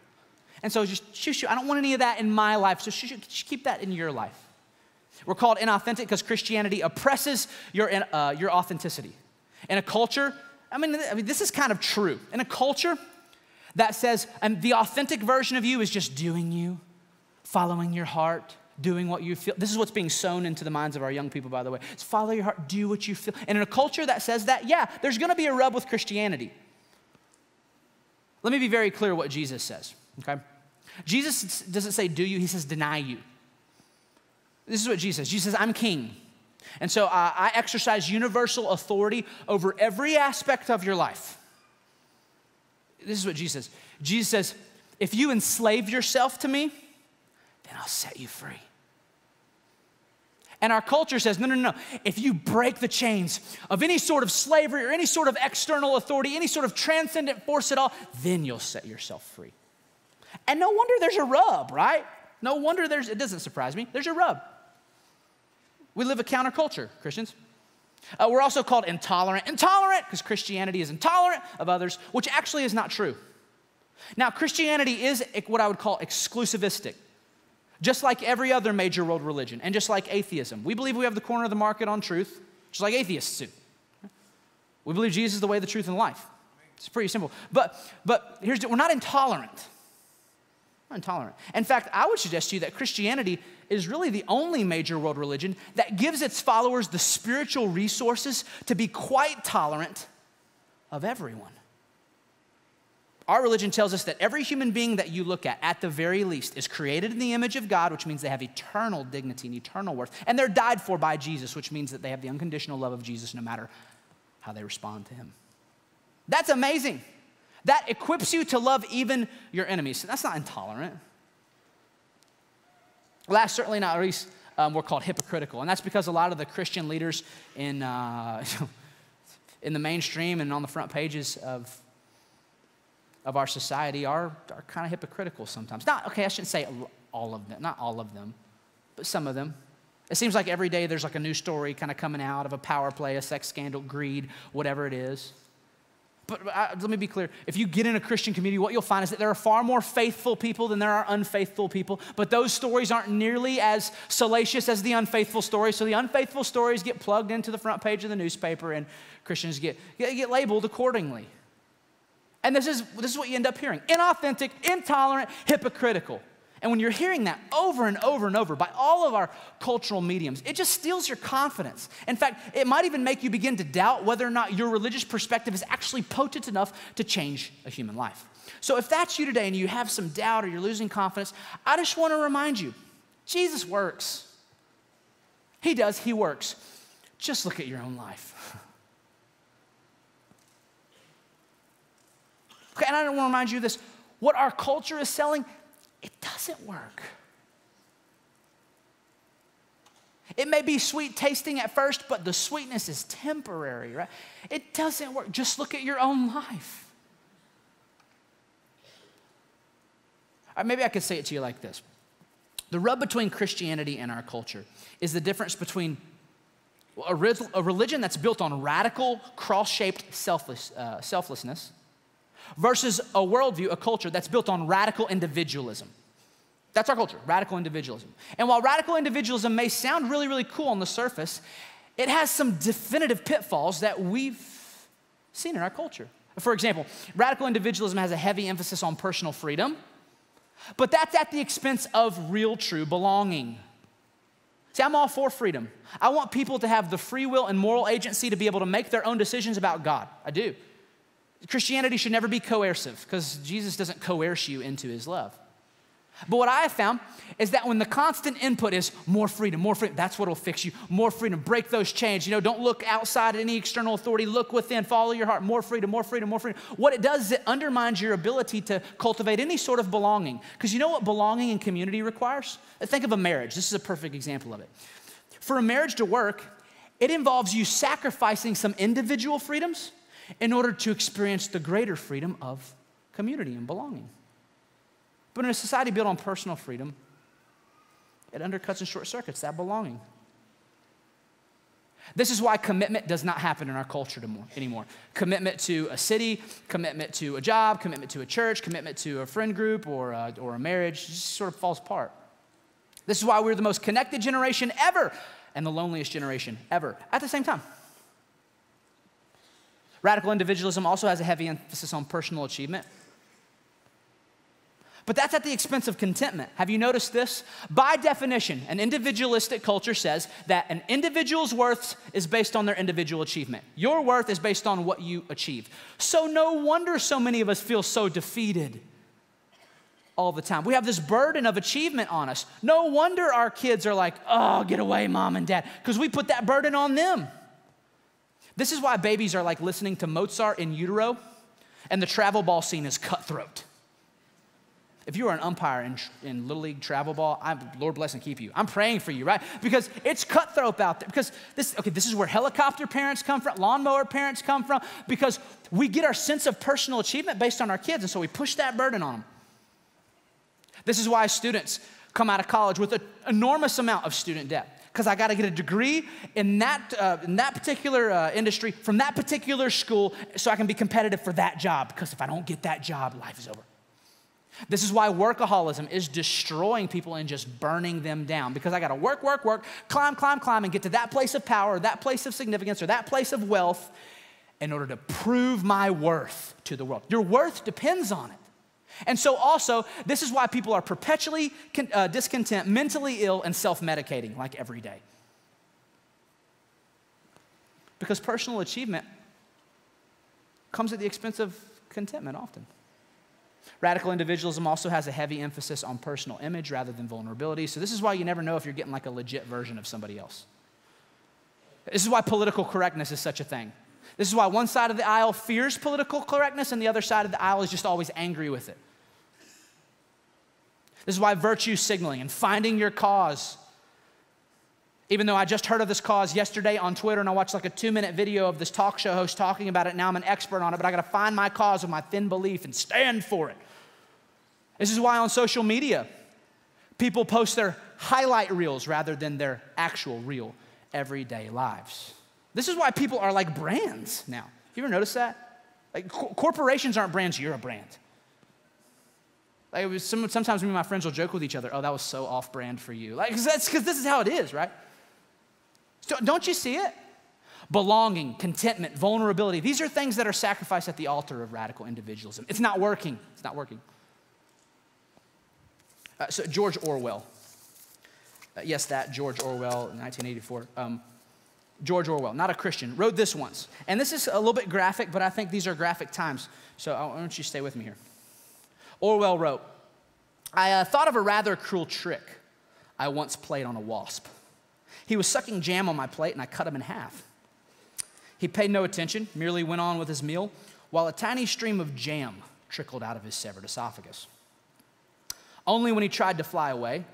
And so just, shoo, shoo, I don't want any of that in my life, so shoo, shoo, just keep that in your life. We're called inauthentic because Christianity oppresses your, uh, your authenticity. In a culture, I mean, I mean, this is kind of true. In a culture that says um, the authentic version of you is just doing you, following your heart, doing what you feel. This is what's being sown into the minds of our young people, by the way. It's follow your heart, do what you feel. And in a culture that says that, yeah, there's going to be a rub with Christianity. Let me be very clear what Jesus says, okay? Jesus doesn't say do you, he says deny you. This is what Jesus says. Jesus says, I'm king. And so uh, I exercise universal authority over every aspect of your life. This is what Jesus says. Jesus says, if you enslave yourself to me, then I'll set you free. And our culture says, no, no, no, no. If you break the chains of any sort of slavery or any sort of external authority, any sort of transcendent force at all, then you'll set yourself free. And no wonder there's a rub, right? No wonder there's, it doesn't surprise me, there's a rub. We live a counterculture, Christians. Uh, we're also called intolerant. Intolerant, because Christianity is intolerant of others, which actually is not true. Now, Christianity is what I would call exclusivistic, just like every other major world religion, and just like atheism. We believe we have the corner of the market on truth, just like atheists do. We believe Jesus is the way, the truth, and life. It's pretty simple. But, but here's the, we're not intolerant. Intolerant. In fact, I would suggest to you that Christianity is really the only major world religion that gives its followers the spiritual resources to be quite tolerant of everyone. Our religion tells us that every human being that you look at, at the very least, is created in the image of God, which means they have eternal dignity and eternal worth, and they're died for by Jesus, which means that they have the unconditional love of Jesus no matter how they respond to him. That's amazing. That equips you to love even your enemies. That's not intolerant. Last, certainly not least, um, we're called hypocritical. And that's because a lot of the Christian leaders in, uh, in the mainstream and on the front pages of, of our society are, are kind of hypocritical sometimes. Not, okay, I shouldn't say all of them, not all of them, but some of them. It seems like every day there's like a new story kind of coming out of a power play, a sex scandal, greed, whatever it is. But I, let me be clear, if you get in a Christian community, what you'll find is that there are far more faithful people than there are unfaithful people, but those stories aren't nearly as salacious as the unfaithful stories, so the unfaithful stories get plugged into the front page of the newspaper and Christians get, get, get labeled accordingly. And this is, this is what you end up hearing, inauthentic, intolerant, hypocritical. And when you're hearing that over and over and over by all of our cultural mediums, it just steals your confidence. In fact, it might even make you begin to doubt whether or not your religious perspective is actually potent enough to change a human life. So if that's you today and you have some doubt or you're losing confidence, I just want to remind you, Jesus works. He does, he works. Just look at your own life. Okay, and I want to remind you of this. What our culture is selling, it doesn't work. It may be sweet tasting at first, but the sweetness is temporary, right? It doesn't work. Just look at your own life. Or maybe I could say it to you like this. The rub between Christianity and our culture is the difference between a religion that's built on radical, cross-shaped selfless, uh, selflessness versus a worldview, a culture that's built on radical individualism. That's our culture, radical individualism. And while radical individualism may sound really, really cool on the surface, it has some definitive pitfalls that we've seen in our culture. For example, radical individualism has a heavy emphasis on personal freedom, but that's at the expense of real, true belonging. See, I'm all for freedom. I want people to have the free will and moral agency to be able to make their own decisions about God. I do. Christianity should never be coercive because Jesus doesn't coerce you into his love. But what I have found is that when the constant input is more freedom, more freedom, that's what will fix you, more freedom, break those chains. You know, don't look outside at any external authority, look within, follow your heart, more freedom, more freedom, more freedom. What it does is it undermines your ability to cultivate any sort of belonging. Because you know what belonging and community requires? Think of a marriage. This is a perfect example of it. For a marriage to work, it involves you sacrificing some individual freedoms in order to experience the greater freedom of community and belonging. But in a society built on personal freedom, it undercuts and short-circuits that belonging. This is why commitment does not happen in our culture anymore. Commitment to a city, commitment to a job, commitment to a church, commitment to a friend group or a, or a marriage just sort of falls apart. This is why we're the most connected generation ever and the loneliest generation ever at the same time. Radical individualism also has a heavy emphasis on personal achievement. But that's at the expense of contentment. Have you noticed this? By definition, an individualistic culture says that an individual's worth is based on their individual achievement. Your worth is based on what you achieve. So no wonder so many of us feel so defeated all the time. We have this burden of achievement on us. No wonder our kids are like, oh, get away, mom and dad, because we put that burden on them. This is why babies are like listening to Mozart in utero, and the travel ball scene is cutthroat. If you are an umpire in, in Little League travel ball, I'm, Lord bless and keep you. I'm praying for you, right? Because it's cutthroat out there. Because this, okay, this is where helicopter parents come from, lawnmower parents come from, because we get our sense of personal achievement based on our kids, and so we push that burden on them. This is why students come out of college with an enormous amount of student debt, because I got to get a degree in that, uh, in that particular uh, industry from that particular school so I can be competitive for that job, because if I don't get that job, life is over. This is why workaholism is destroying people and just burning them down, because I got to work, work, work, climb, climb, climb, and get to that place of power, that place of significance, or that place of wealth in order to prove my worth to the world. Your worth depends on it. And so also, this is why people are perpetually con- uh, discontent, mentally ill, and self-medicating like every day. Because personal achievement comes at the expense of contentment often. Radical individualism also has a heavy emphasis on personal image rather than vulnerability. So this is why you never know if you're getting like a legit version of somebody else. This is why political correctness is such a thing. This is why one side of the aisle fears political correctness and the other side of the aisle is just always angry with it. This is why virtue signaling and finding your cause. Even though I just heard of this cause yesterday on Twitter and I watched like a two-minute video of this talk show host talking about it, now I'm an expert on it, but I got to find my cause with my thin belief and stand for it. This is why on social media, people post their highlight reels rather than their actual real everyday lives. This is why people are like brands now. Have you ever noticed that? Like co- corporations aren't brands, you're a brand. Like it was some, sometimes me and my friends will joke with each other, oh, that was so off-brand for you. Like, 'cause that's, 'cause this is how it is, right? So don't you see it? Belonging, contentment, vulnerability. These are things that are sacrificed at the altar of radical individualism. It's not working. It's not working. Uh, so George Orwell. Uh, yes, that George Orwell, nineteen eighty-four. Um, George Orwell, not a Christian, wrote this once. And this is a little bit graphic, but I think these are graphic times. So I want you to stay with me here. Orwell wrote, I uh, thought of a rather cruel trick I once played on a wasp. He was sucking jam on my plate, and I cut him in half. He paid no attention, merely went on with his meal, while a tiny stream of jam trickled out of his severed esophagus. Only when he tried to fly away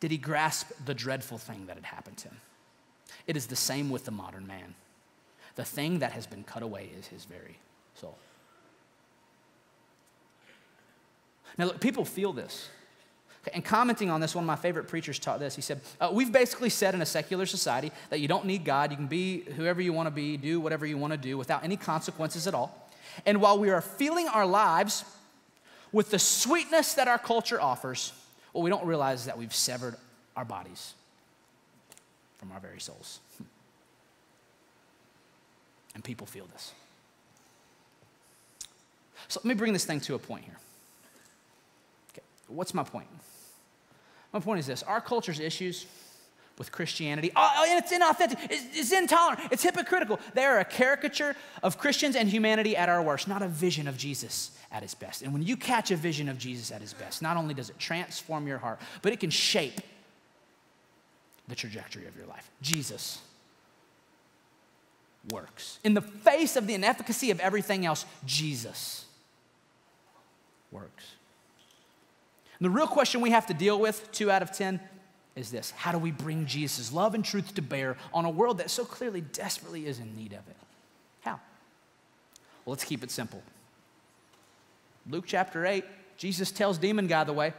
did he grasp the dreadful thing that had happened to him. It is the same with the modern man. The thing that has been cut away is his very soul. Now, look, people feel this. And commenting on this, one of my favorite preachers taught this. He said, uh, we've basically said in a secular society that you don't need God. You can be whoever you want to be, do whatever you want to do without any consequences at all. And while we are filling our lives with the sweetness that our culture offers, what we don't realize is that we've severed our bodies from our very souls. And people feel this. So let me bring this thing to a point here. Okay, what's my point? My point is this. Our culture's issues with Christianity, oh, and it's inauthentic, it's, it's intolerant, it's hypocritical. They are a caricature of Christians and humanity at our worst, not a vision of Jesus at his best. And when you catch a vision of Jesus at his best, not only does it transform your heart, but it can shape the trajectory of your life. Jesus works. In the face of the inefficacy of everything else, Jesus works. And the real question we have to deal with, two out of ten, is this. How do we bring Jesus' love and truth to bear on a world that so clearly, desperately is in need of it? How? Well, let's keep it simple. Luke chapter eight, Jesus tells demon guy the way.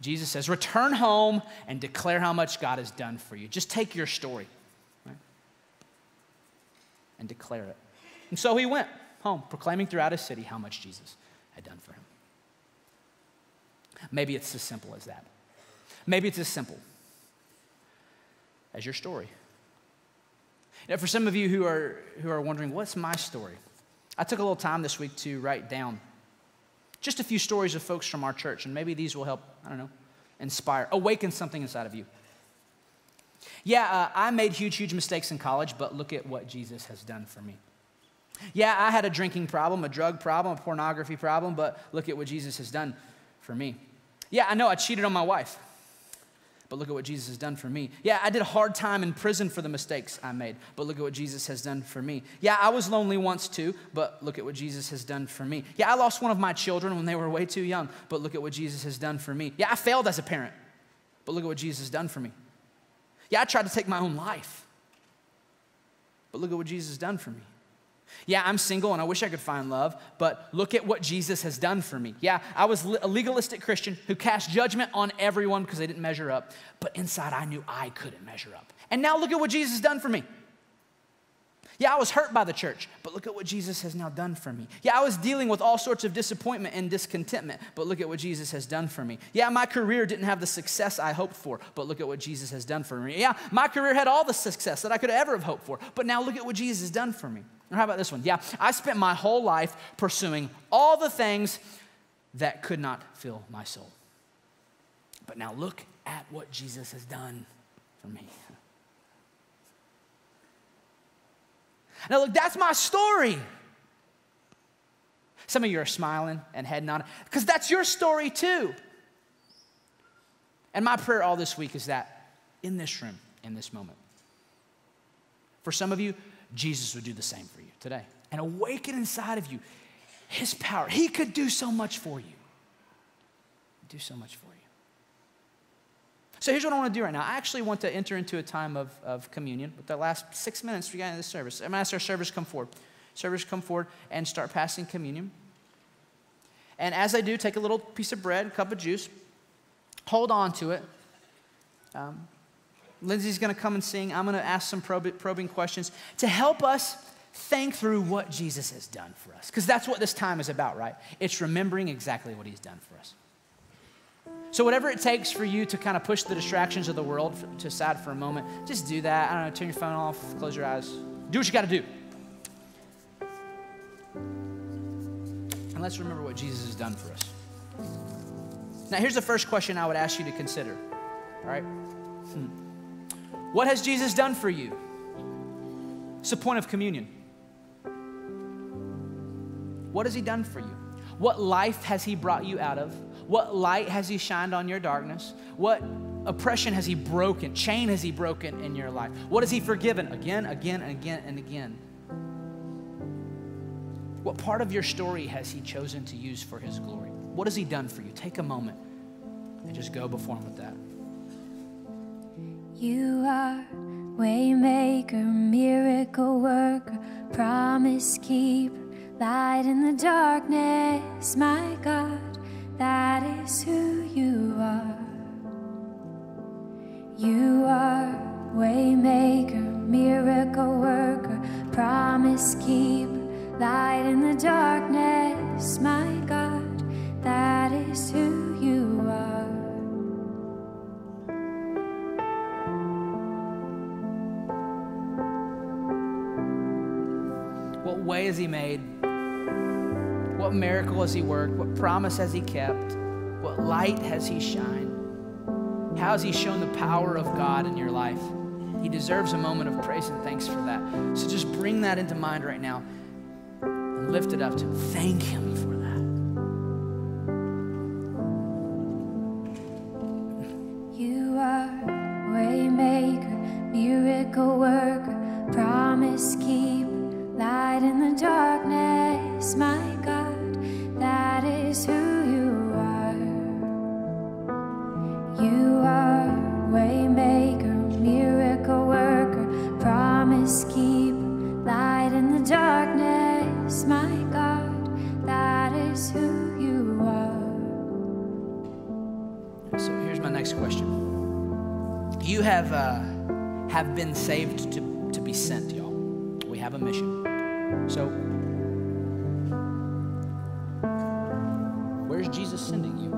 Jesus says, return home and declare how much God has done for you. Just take your story, right? And declare it. And so he went home, proclaiming throughout his city how much Jesus had done for him. Maybe it's as simple as that. Maybe it's as simple as your story. Now, for some of you who are, who are wondering, what's my story? I took a little time this week to write down just a few stories of folks from our church, and maybe these will help, I don't know, inspire, awaken something inside of you. Yeah, uh, I made huge, huge mistakes in college, but look at what Jesus has done for me. Yeah, I had a drinking problem, a drug problem, a pornography problem, but look at what Jesus has done for me. Yeah, I know I cheated on my wife, but look at what Jesus has done for me. Yeah, I did a hard time in prison for the mistakes I made, but look at what Jesus has done for me. Yeah, I was lonely once too, but look at what Jesus has done for me. Yeah, I lost one of my children when they were way too young, but look at what Jesus has done for me. Yeah, I failed as a parent, but look at what Jesus has done for me. Yeah, I tried to take my own life, but look at what Jesus has done for me. Yeah, I'm single and I wish I could find love, but look at what Jesus has done for me. Yeah, I was a legalistic Christian who cast judgment on everyone because they didn't measure up, but inside I knew I couldn't measure up. And now look at what Jesus has done for me. Yeah, I was hurt by the church, but look at what Jesus has now done for me. Yeah, I was dealing with all sorts of disappointment and discontentment, but look at what Jesus has done for me. Yeah, my career didn't have the success I hoped for, but look at what Jesus has done for me. Yeah, my career had all the success that I could ever have hoped for, but now look at what Jesus has done for me. Or how about this one? Yeah, I spent my whole life pursuing all the things that could not fill my soul. But now look at what Jesus has done for me. Now look, that's my story. Some of you are smiling and head nodding, because that's your story too. And my prayer all this week is that in this room, in this moment, for some of you, Jesus would do the same for you today. And awaken inside of you his power. He could do so much for you. Do so much for you. So here's what I want to do right now. I actually want to enter into a time of, of communion. With the last six minutes we got in this service, I'm going to ask our servers to come forward. Servers come forward and start passing communion. And as they do, take a little piece of bread, a cup of juice, hold on to it. Um, Lindsay's going to come and sing. I'm going to ask some probing questions to help us think through what Jesus has done for us. Because that's what this time is about, right? It's remembering exactly what he's done for us. So whatever it takes for you to kind of push the distractions of the world to aside for a moment, just do that. I don't know, turn your phone off, close your eyes. Do what you got to do. And let's remember what Jesus has done for us. Now, here's the first question I would ask you to consider, all right? Hmm. What has Jesus done for you? It's the point of communion. What has he done for you? What life has he brought you out of? What light has he shined on your darkness? What oppression has he broken? Chain has he broken in your life? What has he forgiven again, again, and again, and again? What part of your story has he chosen to use for his glory? What has he done for you? Take a moment and just go before him with that. You are waymaker, miracle worker, promise keeper, light in the darkness, my God, that is who you are. You are waymaker, miracle worker, promise keeper, light in the darkness, my God, that is who you are. What way has he made? What miracle has he worked? What promise has he kept? What light has he shined? How has he shown the power of God in your life? He deserves a moment of praise and thanks for that. So just bring that into mind right now. Lift it up to thank him for that. You are waymaker, miracle worker, promise keeper, light in the darkness, my God, that is who you are. You are waymaker, miracle worker, promise keeper, light in the darkness, my God, that is who you are. So here's my next question. You have uh, have been saved to, to be sent, y'all. We have a mission. So where's Jesus sending you?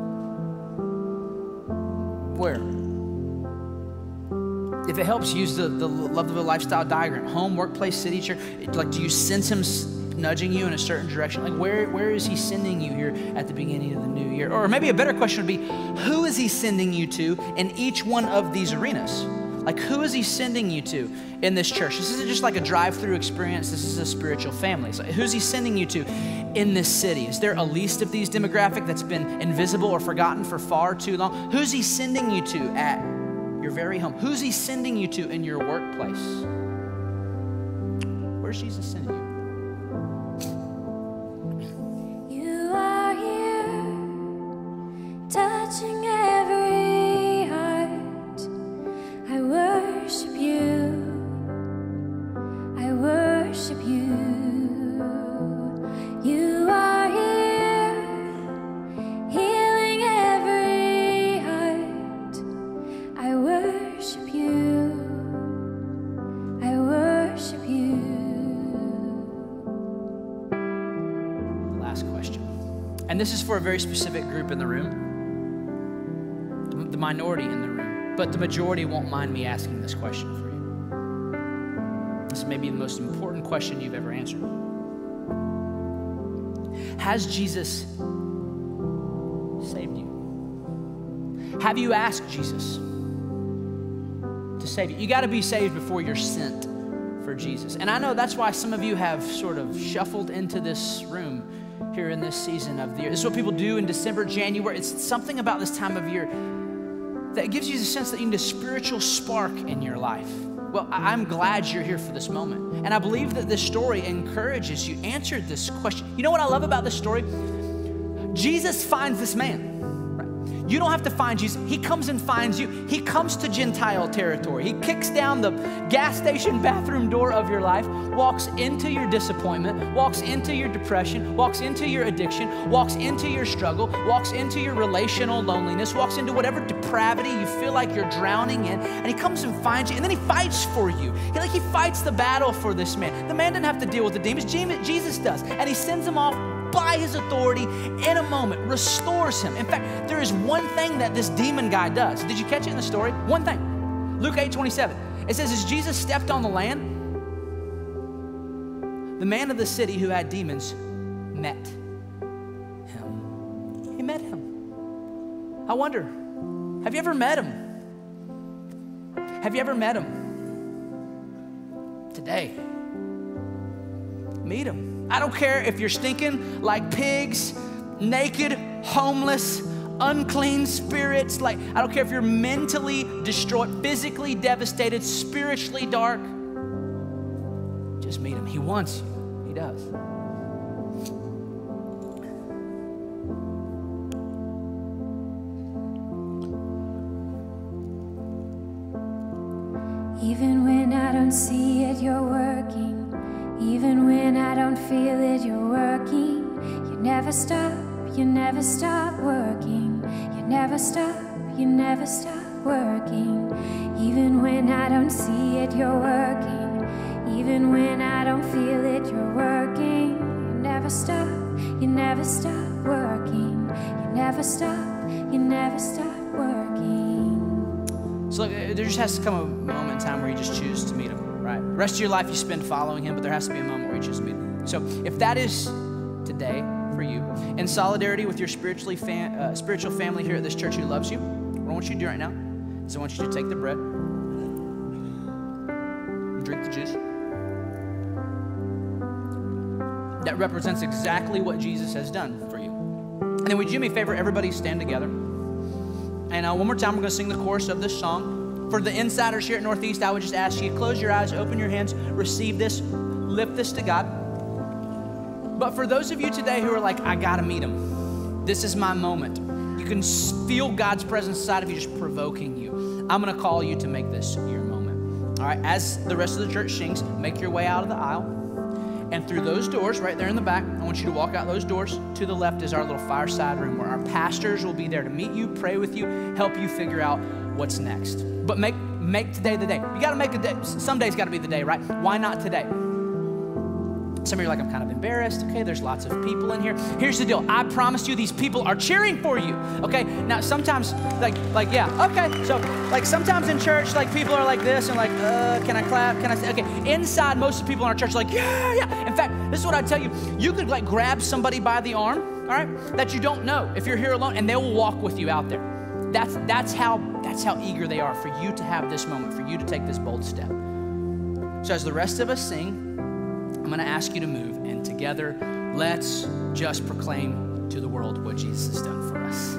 Where? If it helps, use the, the Love the Ville lifestyle diagram. Home, workplace, city, church. Like, do you sense him nudging you in a certain direction? Like, where, where is he sending you here at the beginning of the new year? Or maybe a better question would be, who is he sending you to in each one of these arenas? Like, who is he sending you to in this church? This isn't just like a drive-through experience. This is a spiritual family. So who's he sending you to in this city? Is there a least of these demographic that's been invisible or forgotten for far too long? Who's he sending you to at your very home? Who's he sending you to in your workplace? Where's Jesus sending you? Touching every heart, I worship you, I worship you. You are here, healing every heart, I worship you, I worship you. Last question, and this is for a very specific group in the room. The minority in the room, but the majority won't mind me asking this question for you. This may be the most important question you've ever answered. Has Jesus saved you? Have you asked Jesus to save you? You got to be saved before you're sent for Jesus. And I know that's why some of you have sort of shuffled into this room here in this season of the year. This is what people do in December, January. It's something about this time of year that gives you the sense that you need a spiritual spark in your life. Well, I'm glad you're here for this moment. And I believe that this story encourages you. Answer this question. You know what I love about this story? Jesus finds this man. Right? You don't have to find Jesus. He comes and finds you. He comes to Gentile territory. He kicks down the gas station bathroom door of your life, walks into your disappointment, walks into your depression, walks into your addiction, walks into your struggle, walks into your relational loneliness, walks into whatever depravity you feel like you're drowning in, and he comes and finds you, and then he fights for you. He, like, he fights the battle for this man. The man didn't have to deal with the demons. Jesus does, and he sends him off by his authority in a moment, restores him. In fact, there is one thing that this demon guy does. Did you catch it in the story? One thing. Luke eight twenty-seven. It says, as Jesus stepped on the land, the man of the city who had demons met him. He met him. I wonder, have you ever met him? Have you ever met him? Today, meet him. I don't care if you're stinking like pigs, naked, homeless, unclean spirits. Like, I don't care if you're mentally destroyed, physically devastated, spiritually dark. Just meet him. He wants you. He does. Even when I don't see it, you're working. Even when I don't feel it, you're working. You never stop, you never stop working. You never stop, you never stop working. Even when I don't see it, you're working. Even when I don't feel it, you're working. You never stop, you never stop working. You never stop, you never stop working. So there just has to come a moment in time where you just choose to meet him. Right. The rest of your life you spend following him, but there has to be a moment where you just meet him. So if that is today for you, in solidarity with your spiritually fam- uh, spiritual family here at this church who loves you, what I want you to do right now is I want you to take the bread, drink the juice. That represents exactly what Jesus has done for you. And then would you do me a favor, everybody stand together. And uh, one more time, we're going to sing the chorus of this song. For the insiders here at Northeast, I would just ask you to close your eyes, open your hands, receive this, lift this to God. But for those of you today who are like, I gotta meet him. This is my moment. You can feel God's presence inside of you just provoking you. I'm gonna call you to make this your moment. All right, as the rest of the church sings, make your way out of the aisle. And through those doors right there in the back, I want you to walk out those doors. To the left is our little fireside room where our pastors will be there to meet you, pray with you, help you figure out what's next. But make make today the day. You gotta make a day. Some days gotta be the day, right? Why not today? Some of you are like, I'm kind of embarrassed. Okay, there's lots of people in here. Here's the deal. I promise you, these people are cheering for you. Okay, now sometimes, like, like yeah, okay. So, like, sometimes in church, like, people are like this and like, uh, can I clap? Can I say? Okay, inside, most of the people in our church are like, yeah, yeah. In fact, this is what I tell you. You could, like, grab somebody by the arm, all right, that you don't know if you're here alone, and they will walk with you out there. That's, that's, how, that's how eager they are for you to have this moment, for you to take this bold step. So as the rest of us sing, I'm gonna ask you to move, and together, let's just proclaim to the world what Jesus has done for us.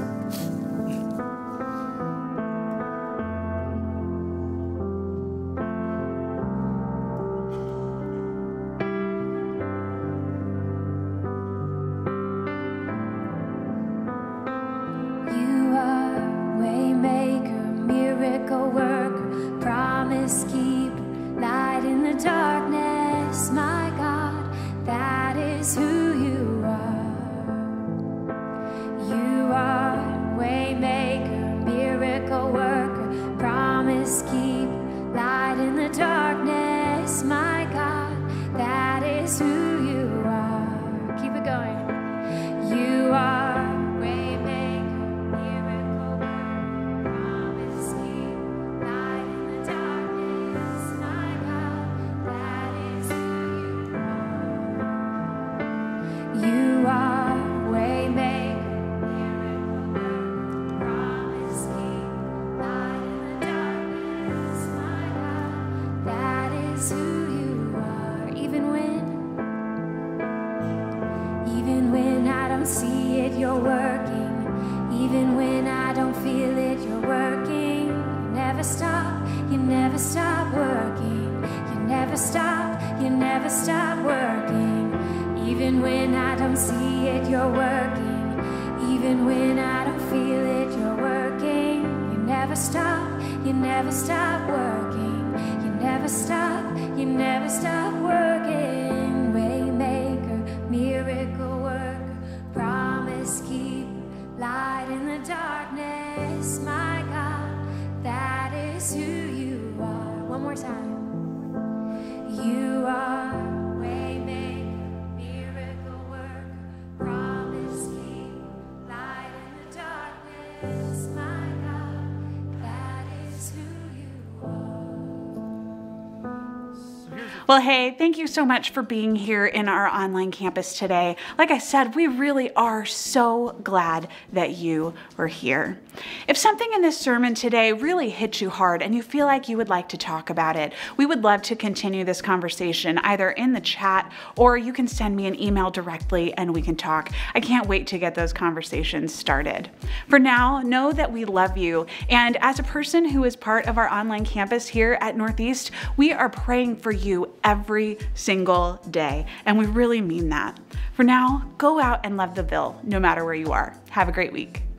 Well, hey, thank you so much for being here in our online campus today. Like I said, we really are so glad that you were here. If something in this sermon today really hit you hard and you feel like you would like to talk about it, we would love to continue this conversation either in the chat or you can send me an email directly and we can talk. I can't wait to get those conversations started. For now, know that we love you. And as a person who is part of our online campus here at Northeast, we are praying for you every single day, and we really mean that. For now, go out and love the Ville, no matter where you are. Have a great week.